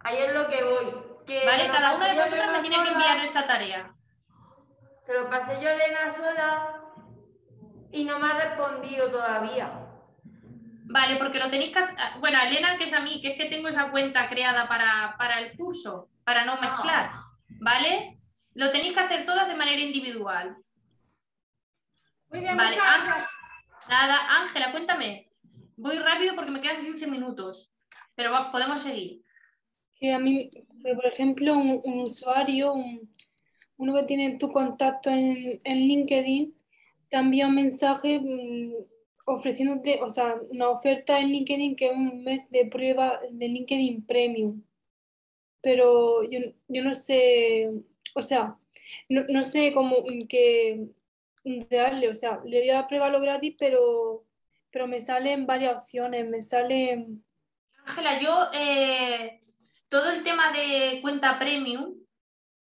Ahí es lo que voy. Que ¿vale? Cada una de vosotras me tiene que enviar esa tarea. Se lo pasé yo a Elena sola y no me ha respondido todavía. Vale, porque lo tenéis que hacer... Bueno, Elena, que es a mí, que es que tengo esa cuenta creada para, para el curso, para no mezclar, ¿vale? Lo tenéis que hacer todas de manera individual. Muy bien, vale. Muchas gracias. Nada, Ángela, cuéntame. Voy rápido porque me quedan quince minutos, pero va, podemos seguir. Que a mí, que por ejemplo, un, un usuario, un, uno que tiene tu contacto en, en LinkedIn, te envía un mensaje mmm, ofreciéndote, o sea, una oferta en LinkedIn que es un mes de prueba de LinkedIn Premium. Pero yo, yo no sé, o sea, no, no sé cómo que darle, o sea, le doy a prueba lo gratis, pero, pero me salen varias opciones, me salen... Ángela, yo... Eh... Todo el tema de cuenta premium,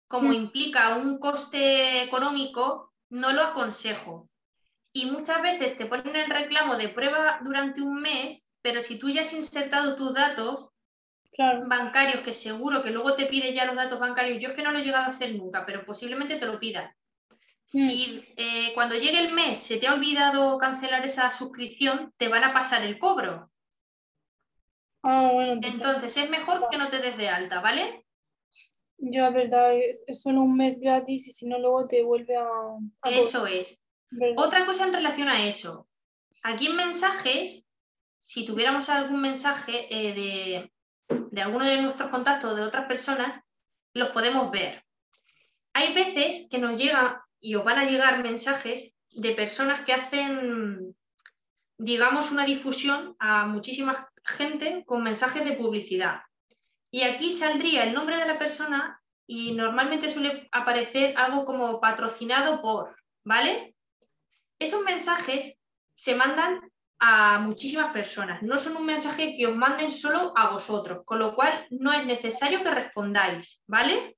como implica un coste económico, no lo aconsejo. Y muchas veces te ponen el reclamo de prueba durante un mes, pero si tú ya has insertado tus datos claro. bancarios, que seguro que luego te pide ya los datos bancarios, yo es que no lo he llegado a hacer nunca, pero posiblemente te lo pidan. Sí. Si eh, cuando llegue el mes se te ha olvidado cancelar esa suscripción, te van a pasar el cobro. Ah, bueno, entonces... entonces es mejor que no te des de alta, ¿vale? Yo, la verdad, es solo un mes gratis y si no luego te vuelve a... a eso es. ¿Verdad? Otra cosa en relación a eso. Aquí en mensajes, si tuviéramos algún mensaje eh, de, de alguno de nuestros contactos o de otras personas, los podemos ver. Hay veces que nos llegan y os van a llegar mensajes de personas que hacen, digamos, una difusión a muchísimas gente con mensajes de publicidad. Y aquí saldría el nombre de la persona y normalmente suele aparecer algo como patrocinado por, ¿vale? Esos mensajes se mandan a muchísimas personas, no son un mensaje que os manden solo a vosotros, con lo cual no es necesario que respondáis, ¿vale?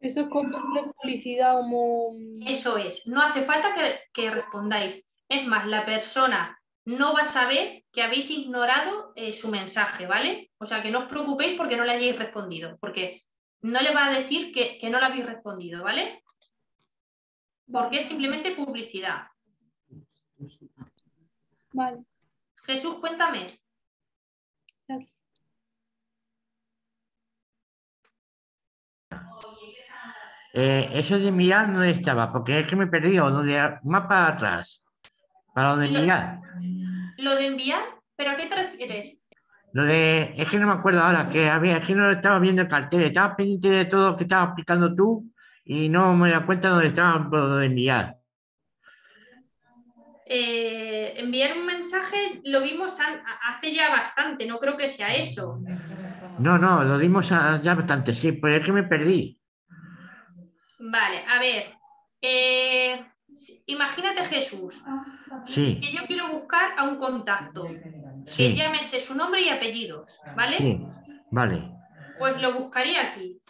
Eso es como publicidad, como... Eso es, no hace falta que, que respondáis. Es más, la persona... no va a saber que habéis ignorado eh, su mensaje, ¿vale? O sea, que no os preocupéis porque no le hayáis respondido, porque no le va a decir que, que no le habéis respondido, ¿vale? Porque es simplemente publicidad. Vale. Jesús, cuéntame. Aquí. Eh, eso de mirar no estaba, porque es que me perdí, o no, más para atrás. Para lo de enviar. ¿Lo de enviar? ¿Pero a qué te refieres? Lo de... Es que no me acuerdo ahora, que había, es que no estaba viendo el cartel, estaba pendiente de todo lo que estabas explicando tú y no me da cuenta dónde estaba por lo de enviar. Eh, enviar un mensaje lo vimos a, hace ya bastante, no creo que sea eso. No, no, lo vimos a, ya bastante, sí, pero es que me perdí. Vale, a ver... Eh... Imagínate, Jesús, sí. que yo quiero buscar a un contacto, sí. que llámese su nombre y apellidos, ¿vale? Sí, vale. Pues lo buscaría aquí.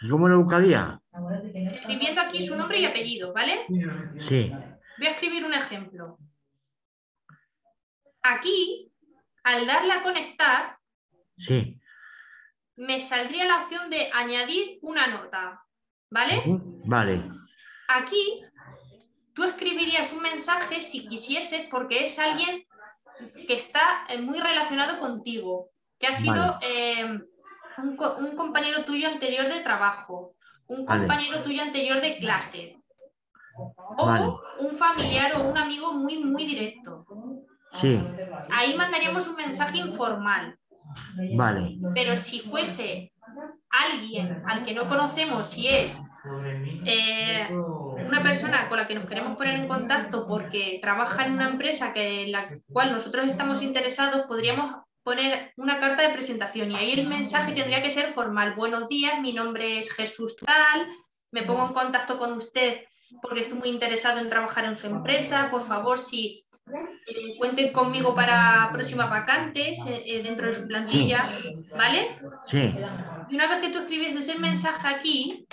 ¿Y cómo lo buscaría? Escribiendo aquí su nombre y apellidos, ¿vale? Sí. Voy a escribir un ejemplo. Aquí, al darle a conectar, sí. me saldría la opción de añadir una nota, ¿vale? Vale. Aquí tú escribirías un mensaje si quisieses, porque es alguien que está muy relacionado contigo, que ha sido vale. eh, un, co un compañero tuyo anterior de trabajo, un compañero vale. tuyo anterior de clase, o vale. un familiar o un amigo muy, muy directo. Sí. Ahí mandaríamos un mensaje informal. Vale. Pero si fuese... alguien al que no conocemos, si es eh, una persona con la que nos queremos poner en contacto porque trabaja en una empresa que, en la cual nosotros estamos interesados, podríamos poner una carta de presentación y ahí el mensaje tendría que ser formal. Buenos días, mi nombre es Jesús Tal, me pongo en contacto con usted porque estoy muy interesado en trabajar en su empresa, por favor, si... Eh, cuenten conmigo para próximas vacantes eh, dentro de su plantilla, sí. ¿vale? Sí. Y una vez que tú escribieses el mensaje aquí,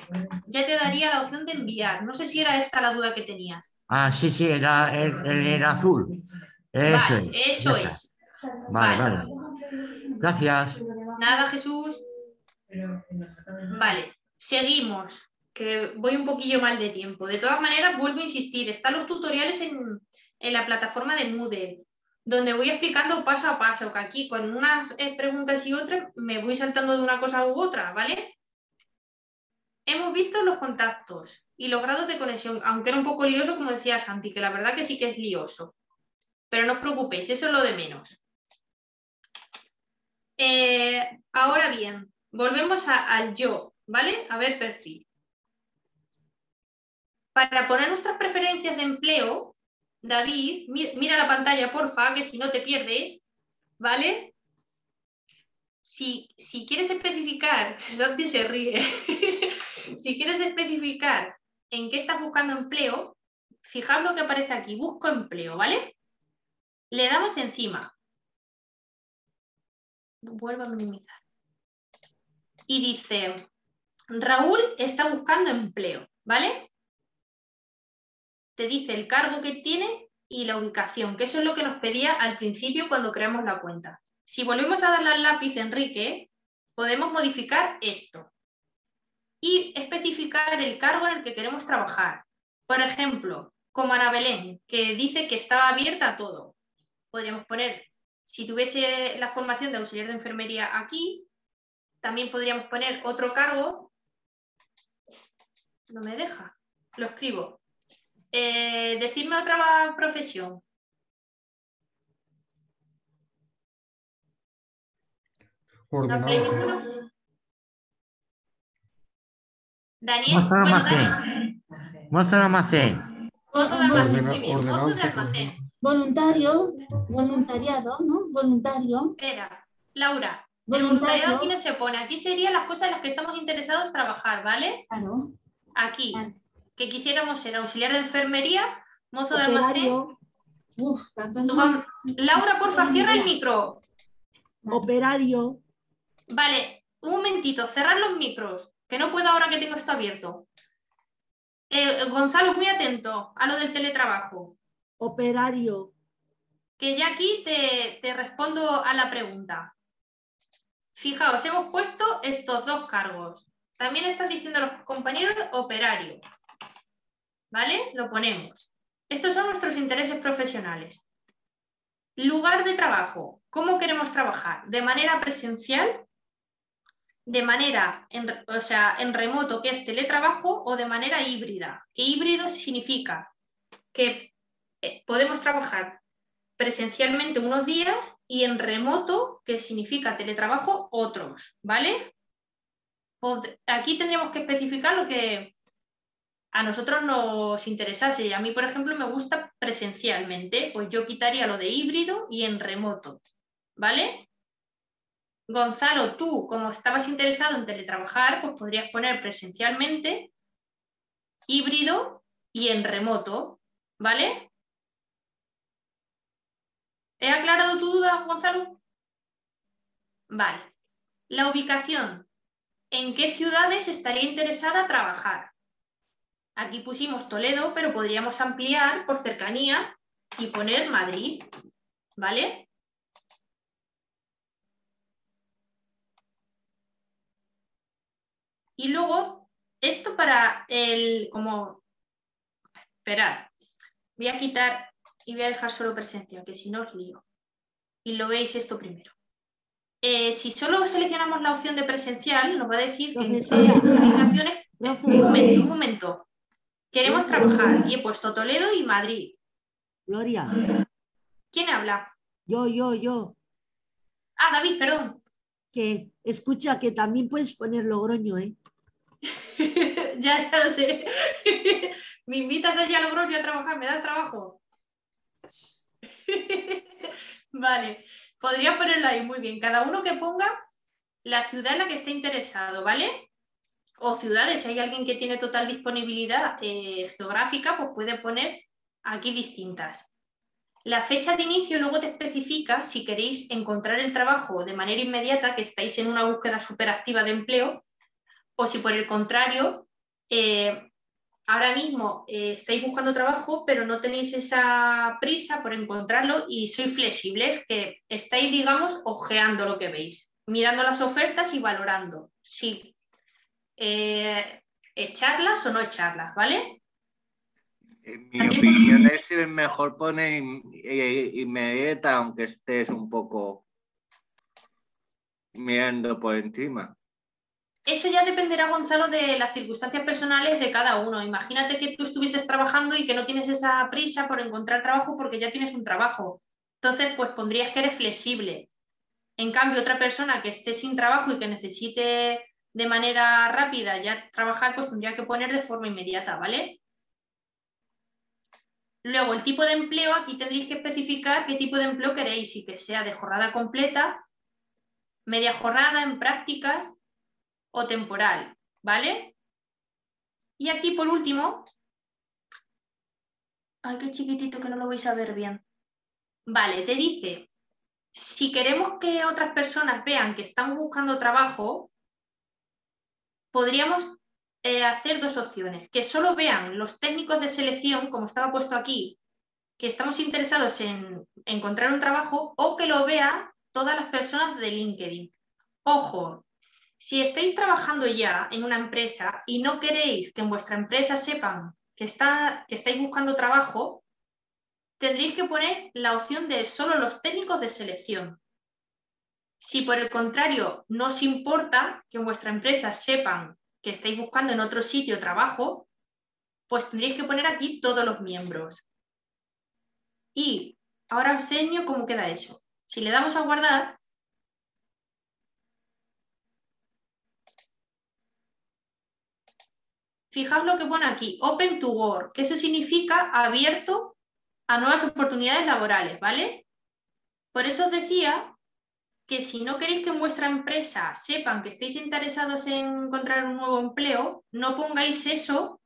ya te daría la opción de enviar. No sé si era esta la duda que tenías. Ah, sí, sí, era el, el, el azul. Eso vale, es. eso Gracias. es. Vale, vale, vale. Gracias. Nada, Jesús. Vale, seguimos. que voy un poquillo mal de tiempo. De todas maneras, vuelvo a insistir, están los tutoriales en, en la plataforma de Moodle, donde voy explicando paso a paso, que aquí con unas preguntas y otras me voy saltando de una cosa u otra, ¿vale? Hemos visto los contactos y los grados de conexión, aunque era un poco lioso, como decía Santi, que la verdad que sí que es lioso. Pero no os preocupéis, eso es lo de menos. Eh, ahora bien, volvemos a, al yo, ¿vale? A ver, perfil. Para poner nuestras preferencias de empleo, David, mira la pantalla, porfa, que si no te pierdes, ¿vale? Si, si quieres especificar, Santi se ríe, si quieres especificar en qué estás buscando empleo, fijaos lo que aparece aquí, busco empleo, ¿vale? Le damos encima. Vuelvo a minimizar. Y dice, Raúl está buscando empleo, ¿vale? Te dice el cargo que tiene y la ubicación, que eso es lo que nos pedía al principio cuando creamos la cuenta. Si volvemos a darle al lápiz, Enrique, podemos modificar esto y especificar el cargo en el que queremos trabajar. Por ejemplo, como Ana Belén, que dice que estaba abierta a todo. Podríamos poner, si tuviese la formación de auxiliar de enfermería aquí, también podríamos poner otro cargo. No me deja, lo escribo. Eh, decidme otra profesión. Ordenador. ¿No? Daniel, más bueno, almacén. Daniel. Más almacén. Ozo de almacén, muy bien. Ozo de almacén. Voluntario, voluntariado, ¿no? Voluntario. Espera, Laura. Voluntario. El voluntariado aquí no se pone. Aquí serían las cosas en las que estamos interesados trabajar, ¿vale? Claro. Aquí. Claro. Que quisiéramos ser auxiliar de enfermería, mozo de almacén. Uf, Laura, porfa, cierra el micro. Operario. Vale, un momentito, cerrar los micros, que no puedo ahora que tengo esto abierto. Eh, Gonzalo, muy atento a lo del teletrabajo. Operario. Que ya aquí te, te respondo a la pregunta. Fijaos, hemos puesto estos dos cargos. También están diciendo los compañeros operario. ¿Vale? Lo ponemos. Estos son nuestros intereses profesionales. Lugar de trabajo. ¿Cómo queremos trabajar? ¿De manera presencial? ¿De manera, en, o sea, en remoto, que es teletrabajo? ¿O de manera híbrida? Que híbrido significa que eh, podemos trabajar presencialmente unos días y en remoto, que significa teletrabajo, otros. ¿Vale? Aquí tendríamos que especificar lo que a nosotros nos interesase. A mí, por ejemplo, me gusta presencialmente, pues yo quitaría lo de híbrido y en remoto, ¿vale? Gonzalo, tú, como estabas interesado en teletrabajar, pues podrías poner presencialmente, híbrido y en remoto, ¿vale? ¿He aclarado tu duda, Gonzalo? Vale. La ubicación. ¿En qué ciudades estaría interesada trabajar? Aquí pusimos Toledo, pero podríamos ampliar por cercanía y poner Madrid, ¿vale? Y luego, esto para el... como... Esperad, voy a quitar y voy a dejar solo presencia, que si no os lío. Y lo veis esto primero. Eh, si solo seleccionamos la opción de presencial, nos va a decir que en qué aplicaciones... Un momento, un momento. Queremos trabajar y he puesto Toledo y Madrid. Gloria. ¿Quién habla? Yo, yo, yo. Ah, David, perdón. Que escucha que también puedes poner Logroño, ¿eh? ya, ya lo sé. ¿Me invitas allá a Logroño a trabajar? ¿Me das trabajo? Vale. Podría ponerlo ahí, muy bien. Cada uno que ponga la ciudad en la que esté interesado, ¿vale? O ciudades, si hay alguien que tiene total disponibilidad eh, geográfica, pues puede poner aquí distintas. La fecha de inicio luego te especifica si queréis encontrar el trabajo de manera inmediata, que estáis en una búsqueda superactiva de empleo, o si por el contrario, eh, ahora mismo eh, estáis buscando trabajo, pero no tenéis esa prisa por encontrarlo y sois flexibles, que estáis, digamos, ojeando lo que veis, mirando las ofertas y valorando. Sí. Eh, ¿echarlas o no echarlas? ¿Vale? En mi opinión podéis... es que mejor poner inmediata, aunque estés un poco mirando por encima. Eso ya dependerá, Gonzalo, de las circunstancias personales de cada uno. Imagínate que tú estuvieses trabajando y que no tienes esa prisa por encontrar trabajo porque ya tienes un trabajo. Entonces, pues pondrías que eres flexible. En cambio, otra persona que esté sin trabajo y que necesite de manera rápida ya trabajar, pues tendría que poner de forma inmediata, ¿vale? Luego, el tipo de empleo, aquí tendréis que especificar qué tipo de empleo queréis y que sea de jornada completa, media jornada, en prácticas... o temporal, ¿vale? Y aquí por último, ay, qué chiquitito que no lo vais a ver bien. Vale, te dice, si queremos que otras personas vean que están buscando trabajo, podríamos eh, hacer dos opciones, que solo vean los técnicos de selección, como estaba puesto aquí, que estamos interesados en encontrar un trabajo, o que lo vean todas las personas de LinkedIn. Ojo, si estáis trabajando ya en una empresa y no queréis que en vuestra empresa sepan que, está, que estáis buscando trabajo, tendréis que poner la opción de solo los técnicos de selección. Si por el contrario no os importa que en vuestra empresa sepan que estáis buscando en otro sitio trabajo, pues tendréis que poner aquí todos los miembros. Y ahora os enseño cómo queda eso. Si le damos a guardar, fijaos lo que pone aquí, open to work, que eso significa abierto a nuevas oportunidades laborales, ¿vale? Por eso os decía que si no queréis que en vuestra empresa sepan que estáis interesados en encontrar un nuevo empleo, no pongáis eso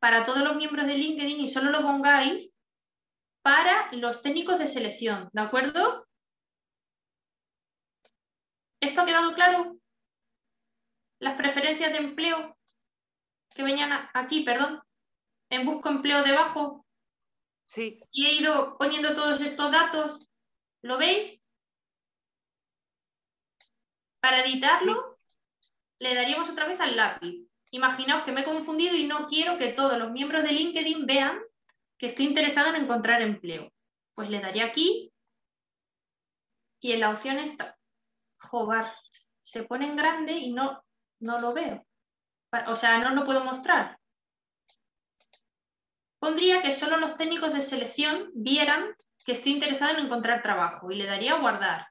para todos los miembros de LinkedIn y solo lo pongáis para los técnicos de selección, ¿de acuerdo? ¿Esto ha quedado claro? Las preferencias de empleo. Que venían aquí, perdón, en busco empleo debajo. Sí. Y he ido poniendo todos estos datos. ¿Lo veis? Para editarlo, sí. Le daríamos otra vez al lápiz. Imaginaos que me he confundido y no quiero que todos los miembros de LinkedIn vean que estoy interesado en encontrar empleo. Pues le daría aquí y en la opción esta. Joder, se pone en grande y no, no lo veo. O sea, no os lo puedo mostrar. Pondría que solo los técnicos de selección vieran que estoy interesado en encontrar trabajo y le daría a guardar.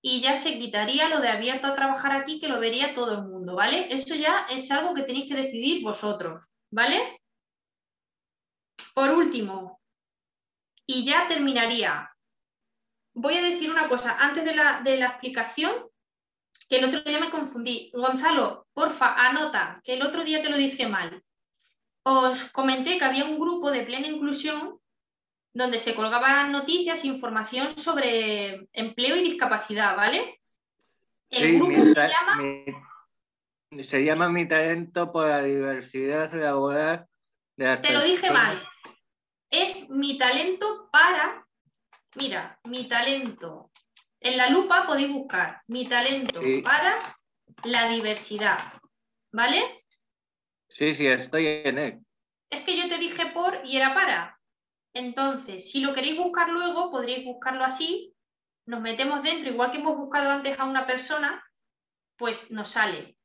Y ya se quitaría lo de abierto a trabajar aquí, que lo vería todo el mundo, ¿vale? Eso ya es algo que tenéis que decidir vosotros, ¿vale? Por último, y ya terminaría. Voy a decir una cosa antes de la, de la explicación. Que el otro día me confundí. Gonzalo, porfa, anota, que el otro día te lo dije mal. Os comenté que había un grupo de Plena Inclusión donde se colgaban noticias e información sobre empleo y discapacidad, ¿vale? El sí, grupo se llama... Mi, se llama Mi talento para la diversidad laboral de las Te personas. Lo dije mal. Es Mi talento para... Mira, Mi talento... En la lupa podéis buscar Mi talento sí. para la diversidad, ¿vale? Sí, sí, estoy en él. Es que yo te dije por y era para. Entonces, si lo queréis buscar luego, podréis buscarlo así. Nos metemos dentro, igual que hemos buscado antes a una persona, pues nos sale.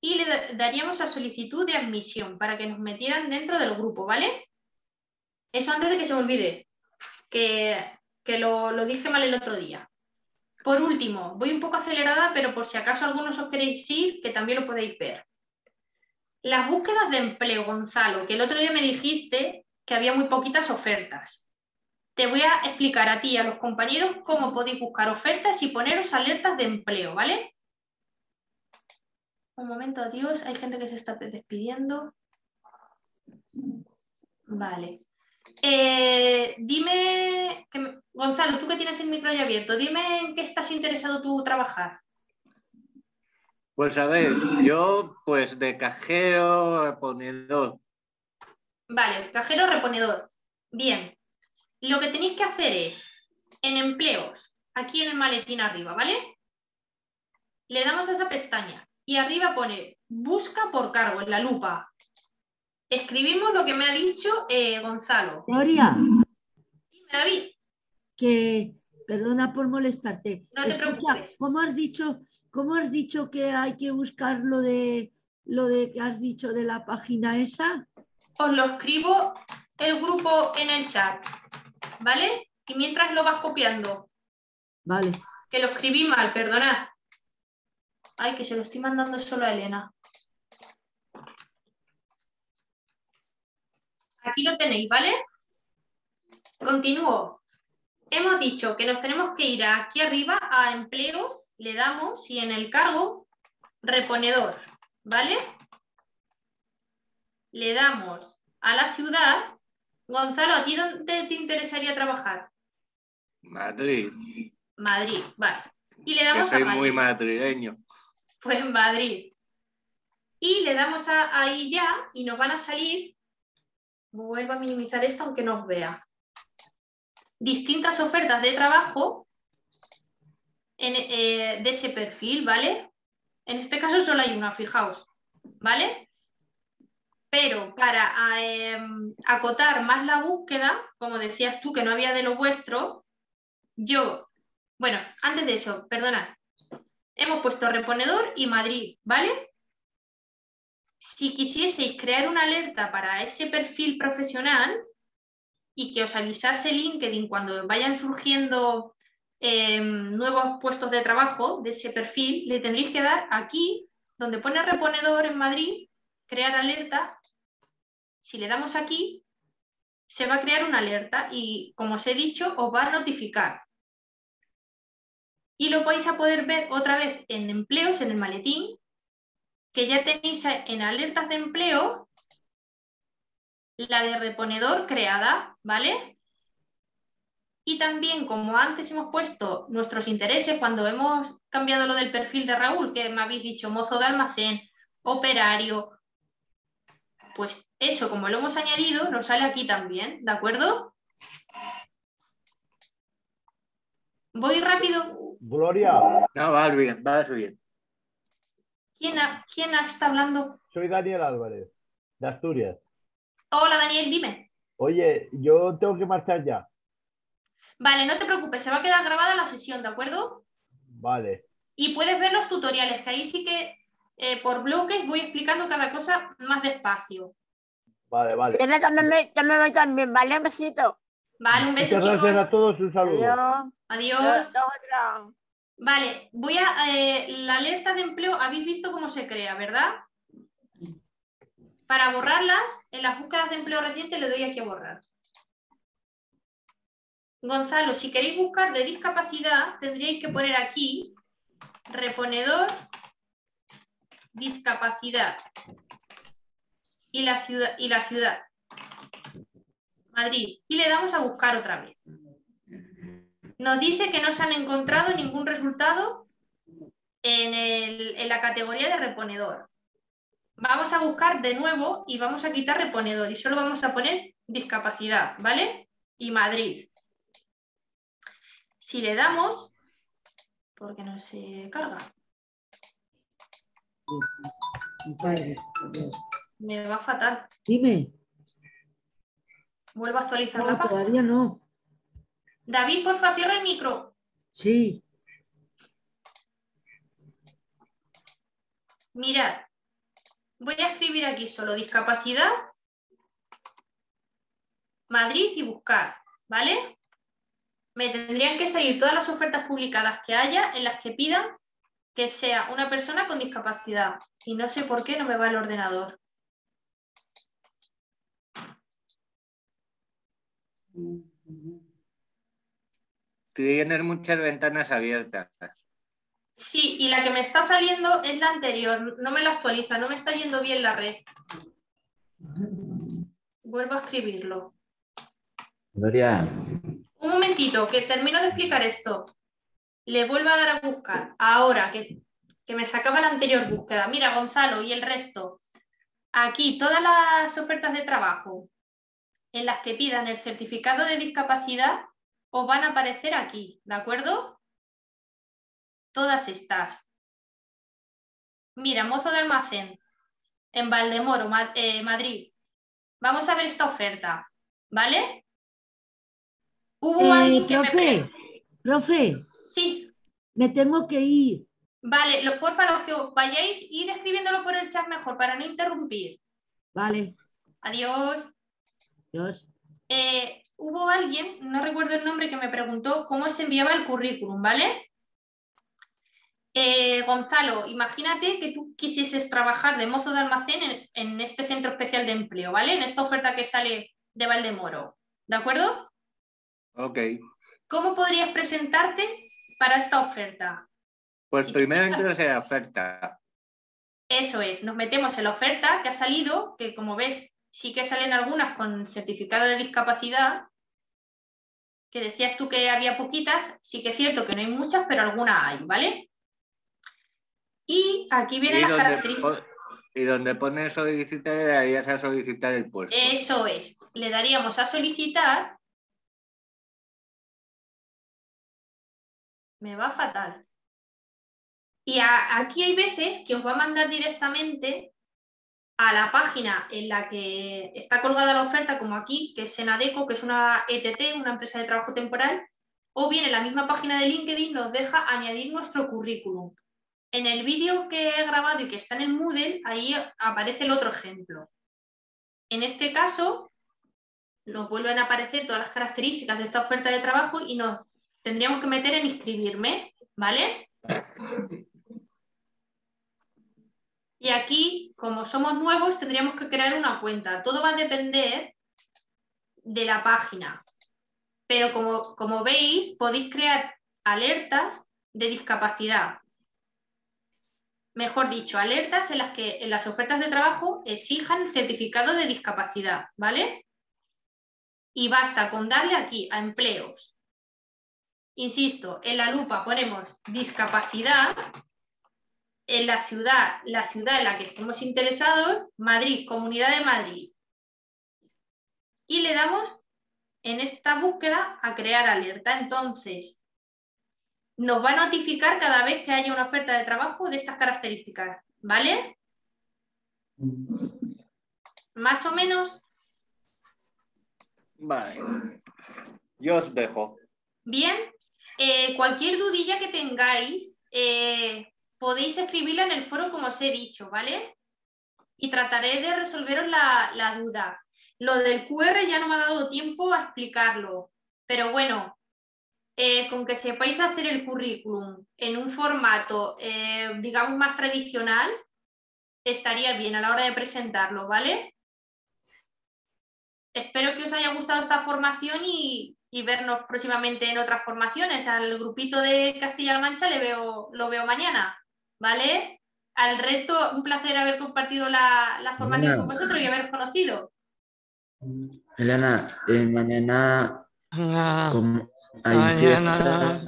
Y le daríamos a solicitud de admisión para que nos metieran dentro del grupo, ¿vale? Eso antes de que se me olvide, que, que lo, lo dije mal el otro día. Por último, voy un poco acelerada, pero por si acaso algunos os queréis ir, que también lo podéis ver. Las búsquedas de empleo, Gonzalo, que el otro día me dijiste que había muy poquitas ofertas. Te voy a explicar a ti y a los compañeros cómo podéis buscar ofertas y poneros alertas de empleo, ¿vale? Un momento, adiós, hay gente que se está despidiendo. Vale. Eh, dime, que, Gonzalo, tú que tienes el micro ya abierto, dime en qué estás interesado tú trabajar. Pues a ver, yo pues de cajero, reponedor. Vale, cajero, reponedor. Bien, lo que tenéis que hacer es, en empleos, aquí en el maletín arriba, ¿vale? Le damos a esa pestaña y arriba pone busca por cargo en la lupa. Escribimos lo que me ha dicho eh, Gonzalo. Gloria. Dime, David. Que, perdona por molestarte. No te Escucha, preocupes. ¿Cómo has dicho, cómo has dicho que hay que buscar lo de, lo de que has dicho de la página esa? Os lo escribo el grupo en el chat, ¿vale? Y mientras lo vas copiando. Vale. Que lo escribí mal, perdonad. Ay, que se lo estoy mandando solo a Elena. Aquí lo tenéis, ¿vale? Continúo. Hemos dicho que nos tenemos que ir aquí arriba a empleos, le damos y en el cargo, reponedor, ¿vale? Le damos a la ciudad. Gonzalo, ¿a ti dónde te interesaría trabajar? Madrid. Madrid, vale. Y le damos a Madrid. Soy muy madrileño. Pues Madrid. Y le damos a ahí ya y nos van a salir... Vuelvo a minimizar esto aunque no os vea. Distintas ofertas de trabajo en, eh, de ese perfil, ¿vale? En este caso solo hay una, fijaos, ¿vale? Pero para eh, acotar más la búsqueda, como decías tú que no había de lo vuestro, yo... Bueno, antes de eso, perdonad. Hemos puesto reponedor y Madrid, ¿vale? Si quisieseis crear una alerta para ese perfil profesional y que os avisase LinkedIn cuando vayan surgiendo eh, nuevos puestos de trabajo de ese perfil, le tendréis que dar aquí, donde pone reponedor en Madrid, crear alerta. Si le damos aquí, se va a crear una alerta y, como os he dicho, os va a notificar. Y lo vais a poder ver otra vez en empleos, en el maletín, que ya tenéis en alertas de empleo la de reponedor creada, ¿vale? Y también, como antes hemos puesto nuestros intereses, cuando hemos cambiado lo del perfil de Raúl, que me habéis dicho mozo de almacén, operario, pues eso, como lo hemos añadido, nos sale aquí también, ¿de acuerdo? ¿Voy rápido? Gloria. No, vas bien, vas bien. ¿Quién, ha, ¿Quién está hablando? Soy Daniel Álvarez, de Asturias. Hola, Daniel, dime. Oye, yo tengo que marchar ya. Vale, no te preocupes, se va a quedar grabada la sesión, ¿de acuerdo? Vale. Y puedes ver los tutoriales, que ahí sí que eh, por bloques voy explicando cada cosa más despacio. Vale, vale. Yo me, yo me voy también, ¿vale? Un besito. Vale, un beso, chicos. Gracias a todos, un saludo. Adiós. Adiós. Hasta otra. Vale, voy a... Eh, la alerta de empleo, habéis visto cómo se crea, ¿verdad? Para borrarlas, en las búsquedas de empleo reciente le doy aquí a borrar. Gonzalo, si queréis buscar de discapacidad, tendríais que poner aquí reponedor, discapacidad y la ciudad, y la ciudad, Madrid. Y le damos a buscar otra vez. Nos dice que no se han encontrado ningún resultado en, el, en la categoría de reponedor. Vamos a buscar de nuevo y vamos a quitar reponedor y solo vamos a poner discapacidad, ¿vale? Y Madrid. Si le damos, porque no se carga. Me va fatal. Dime. Vuelvo a actualizar la página. Todavía no. David, porfa, cierra el micro. Sí. Mirad. Voy a escribir aquí solo discapacidad, Madrid y buscar, ¿vale? Me tendrían que salir todas las ofertas publicadas que haya en las que pidan que sea una persona con discapacidad. Y no sé por qué no me va el ordenador. Tienes muchas ventanas abiertas. Sí, y la que me está saliendo es la anterior. No me la actualiza, no me está yendo bien la red. Vuelvo a escribirlo. Gloria. Un momentito, que termino de explicar esto. Le vuelvo a dar a buscar. Ahora, que, que me sacaba la anterior búsqueda. Mira, Gonzalo y el resto. Aquí, todas las ofertas de trabajo en las que pidan el certificado de discapacidad os van a aparecer aquí, ¿de acuerdo? Todas estas. Mira, mozo de almacén, en Valdemoro, Ma- eh, Madrid. Vamos a ver esta oferta, ¿vale? Hubo eh, alguien que profe, me... Profe, sí. Me tengo que ir. Vale, los, porfa, los que os vayáis, ir escribiéndolo por el chat mejor, para no interrumpir. Vale. Adiós. Adiós. Eh, hubo alguien, no recuerdo el nombre, que me preguntó cómo se enviaba el currículum, ¿vale? Eh, Gonzalo, imagínate que tú quisieses trabajar de mozo de almacén en, en este centro especial de empleo, ¿vale? En esta oferta que sale de Valdemoro, ¿de acuerdo? Ok. ¿Cómo podrías presentarte para esta oferta? Pues si primero entras en la oferta. Eso es, nos metemos en la oferta que ha salido, que como ves sí que salen algunas con certificado de discapacidad, que decías tú que había poquitas, sí que es cierto que no hay muchas, pero alguna hay, ¿vale? Y aquí vienen y las características. Y donde pone solicitar, le darías a solicitar el puesto. Eso es. Le daríamos a solicitar. Me va fatal. Y a, aquí hay veces que os va a mandar directamente a la página en la que está colgada la oferta, como aquí, que es en Adecco, que es una E T T, una empresa de trabajo temporal, o bien en la misma página de LinkedIn nos deja añadir nuestro currículum. En el vídeo que he grabado y que está en el Moodle, ahí aparece el otro ejemplo. En este caso, nos vuelven a aparecer todas las características de esta oferta de trabajo y nos tendríamos que meter en inscribirme, ¿vale? Y aquí, como somos nuevos, tendríamos que crear una cuenta. Todo va a depender de la página. Pero como, como veis, podéis crear alertas de discapacidad. Mejor dicho, alertas en las que en las ofertas de trabajo exijan certificado de discapacidad, ¿vale? Y basta con darle aquí a empleos. Insisto, en la lupa ponemos discapacidad, en la ciudad, la ciudad en la que estemos interesados, Madrid, Comunidad de Madrid. Y le damos en esta búsqueda a crear alerta. Entonces, nos va a notificar cada vez que haya una oferta de trabajo de estas características, ¿vale? ¿Más o menos? Vale. Yo os dejo. Bien. Eh, cualquier dudilla que tengáis, eh, podéis escribirla en el foro, como os he dicho, ¿vale? Y trataré de resolveros la, la duda. Lo del Q R ya no me ha dado tiempo a explicarlo, pero bueno... Eh, con que sepáis hacer el currículum en un formato, eh, digamos, más tradicional, estaría bien a la hora de presentarlo, ¿vale? Espero que os haya gustado esta formación y, y vernos próximamente en otras formaciones. Al grupito de Castilla-La Mancha le veo, lo veo mañana, ¿vale? Al resto, un placer haber compartido la, la formación mañana con vosotros y haberos conocido. Elena, eh, mañana... Con... Mañana.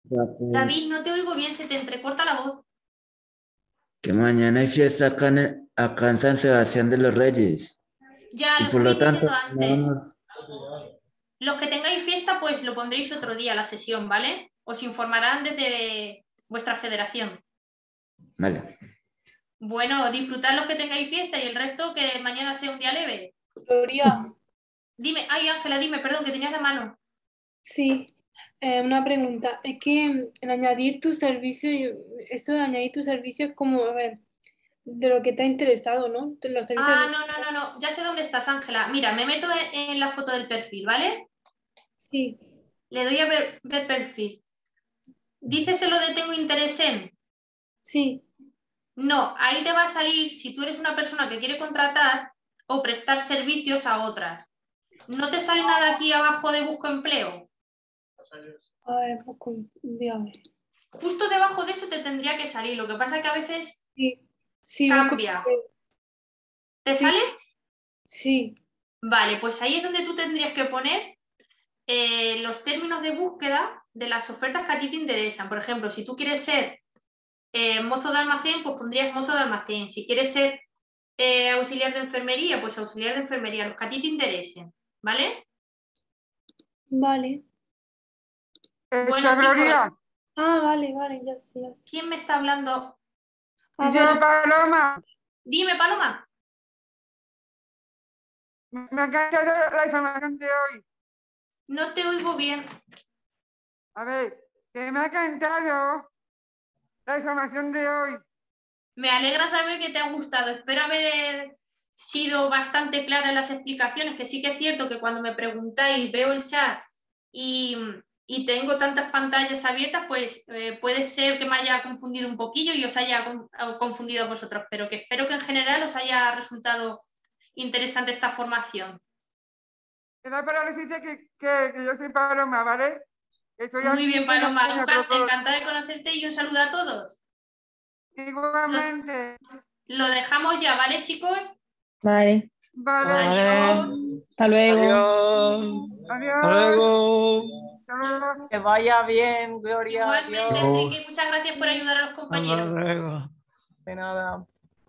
David, no te oigo bien, se te entrecorta la voz. Que mañana hay fiesta acá en, acá en San Sebastián de los Reyes. Ya, y lo por lo tanto, antes. No... Los que tengáis fiesta, pues lo pondréis otro día a la sesión, ¿vale? Os informarán desde vuestra federación. Vale. Bueno, disfrutad los que tengáis fiesta y el resto que mañana sea un día leve. Gloria. Dime, ay Ángela, dime, perdón, que tenías la mano. Sí, eh, una pregunta. Es que en añadir tu servicio, eso de añadir tu servicio es como, a ver, de lo que te ha interesado, ¿no? Los ah, no, no, no, no, ya sé dónde estás, Ángela. Mira, me meto en la foto del perfil, ¿vale? Sí. Le doy a ver, ver perfil. ¿Dices lo de tengo interés en? Sí. No, ahí te va a salir si tú eres una persona que quiere contratar o prestar servicios a otras. ¿No te sale nada aquí abajo de busco empleo? A ver, busco empleo. Justo debajo de eso te tendría que salir. Lo que pasa es que a veces sí, sí, cambia. ¿Te sí. sale? Sí. Vale, pues ahí es donde tú tendrías que poner eh, los términos de búsqueda de las ofertas que a ti te interesan. Por ejemplo, si tú quieres ser eh, mozo de almacén, pues pondrías mozo de almacén. Si quieres ser eh, auxiliar de enfermería, pues auxiliar de enfermería. Los que a ti te interesen. ¿Vale? Vale. Bueno, chicos, ah, vale, vale, ya sí, ya sí. ¿Quién me está hablando? Yo, Paloma. Dime, Paloma. Me ha encantado la información de hoy. No te oigo bien. A ver, que me ha encantado la información de hoy. Me alegra saber que te ha gustado. Espero haber sido bastante clara en las explicaciones, que sí que es cierto que cuando me preguntáis veo el chat y, y tengo tantas pantallas abiertas, pues eh, puede ser que me haya confundido un poquillo y os haya con, confundido a vosotros, pero que espero que en general os haya resultado interesante esta formación. Era para decirte que, que, que yo soy Paloma, ¿vale? Estoy Muy bien, Paloma. Encantada de conocerte y un saludo a todos. Igualmente. Lo, lo dejamos ya, ¿vale, chicos? Vale. Vale. Adiós. Hasta luego. Adiós. Adiós. Hasta luego. Que vaya bien, Gloria. Igualmente, Enrique, muchas gracias por ayudar a los compañeros. Hasta luego. De nada.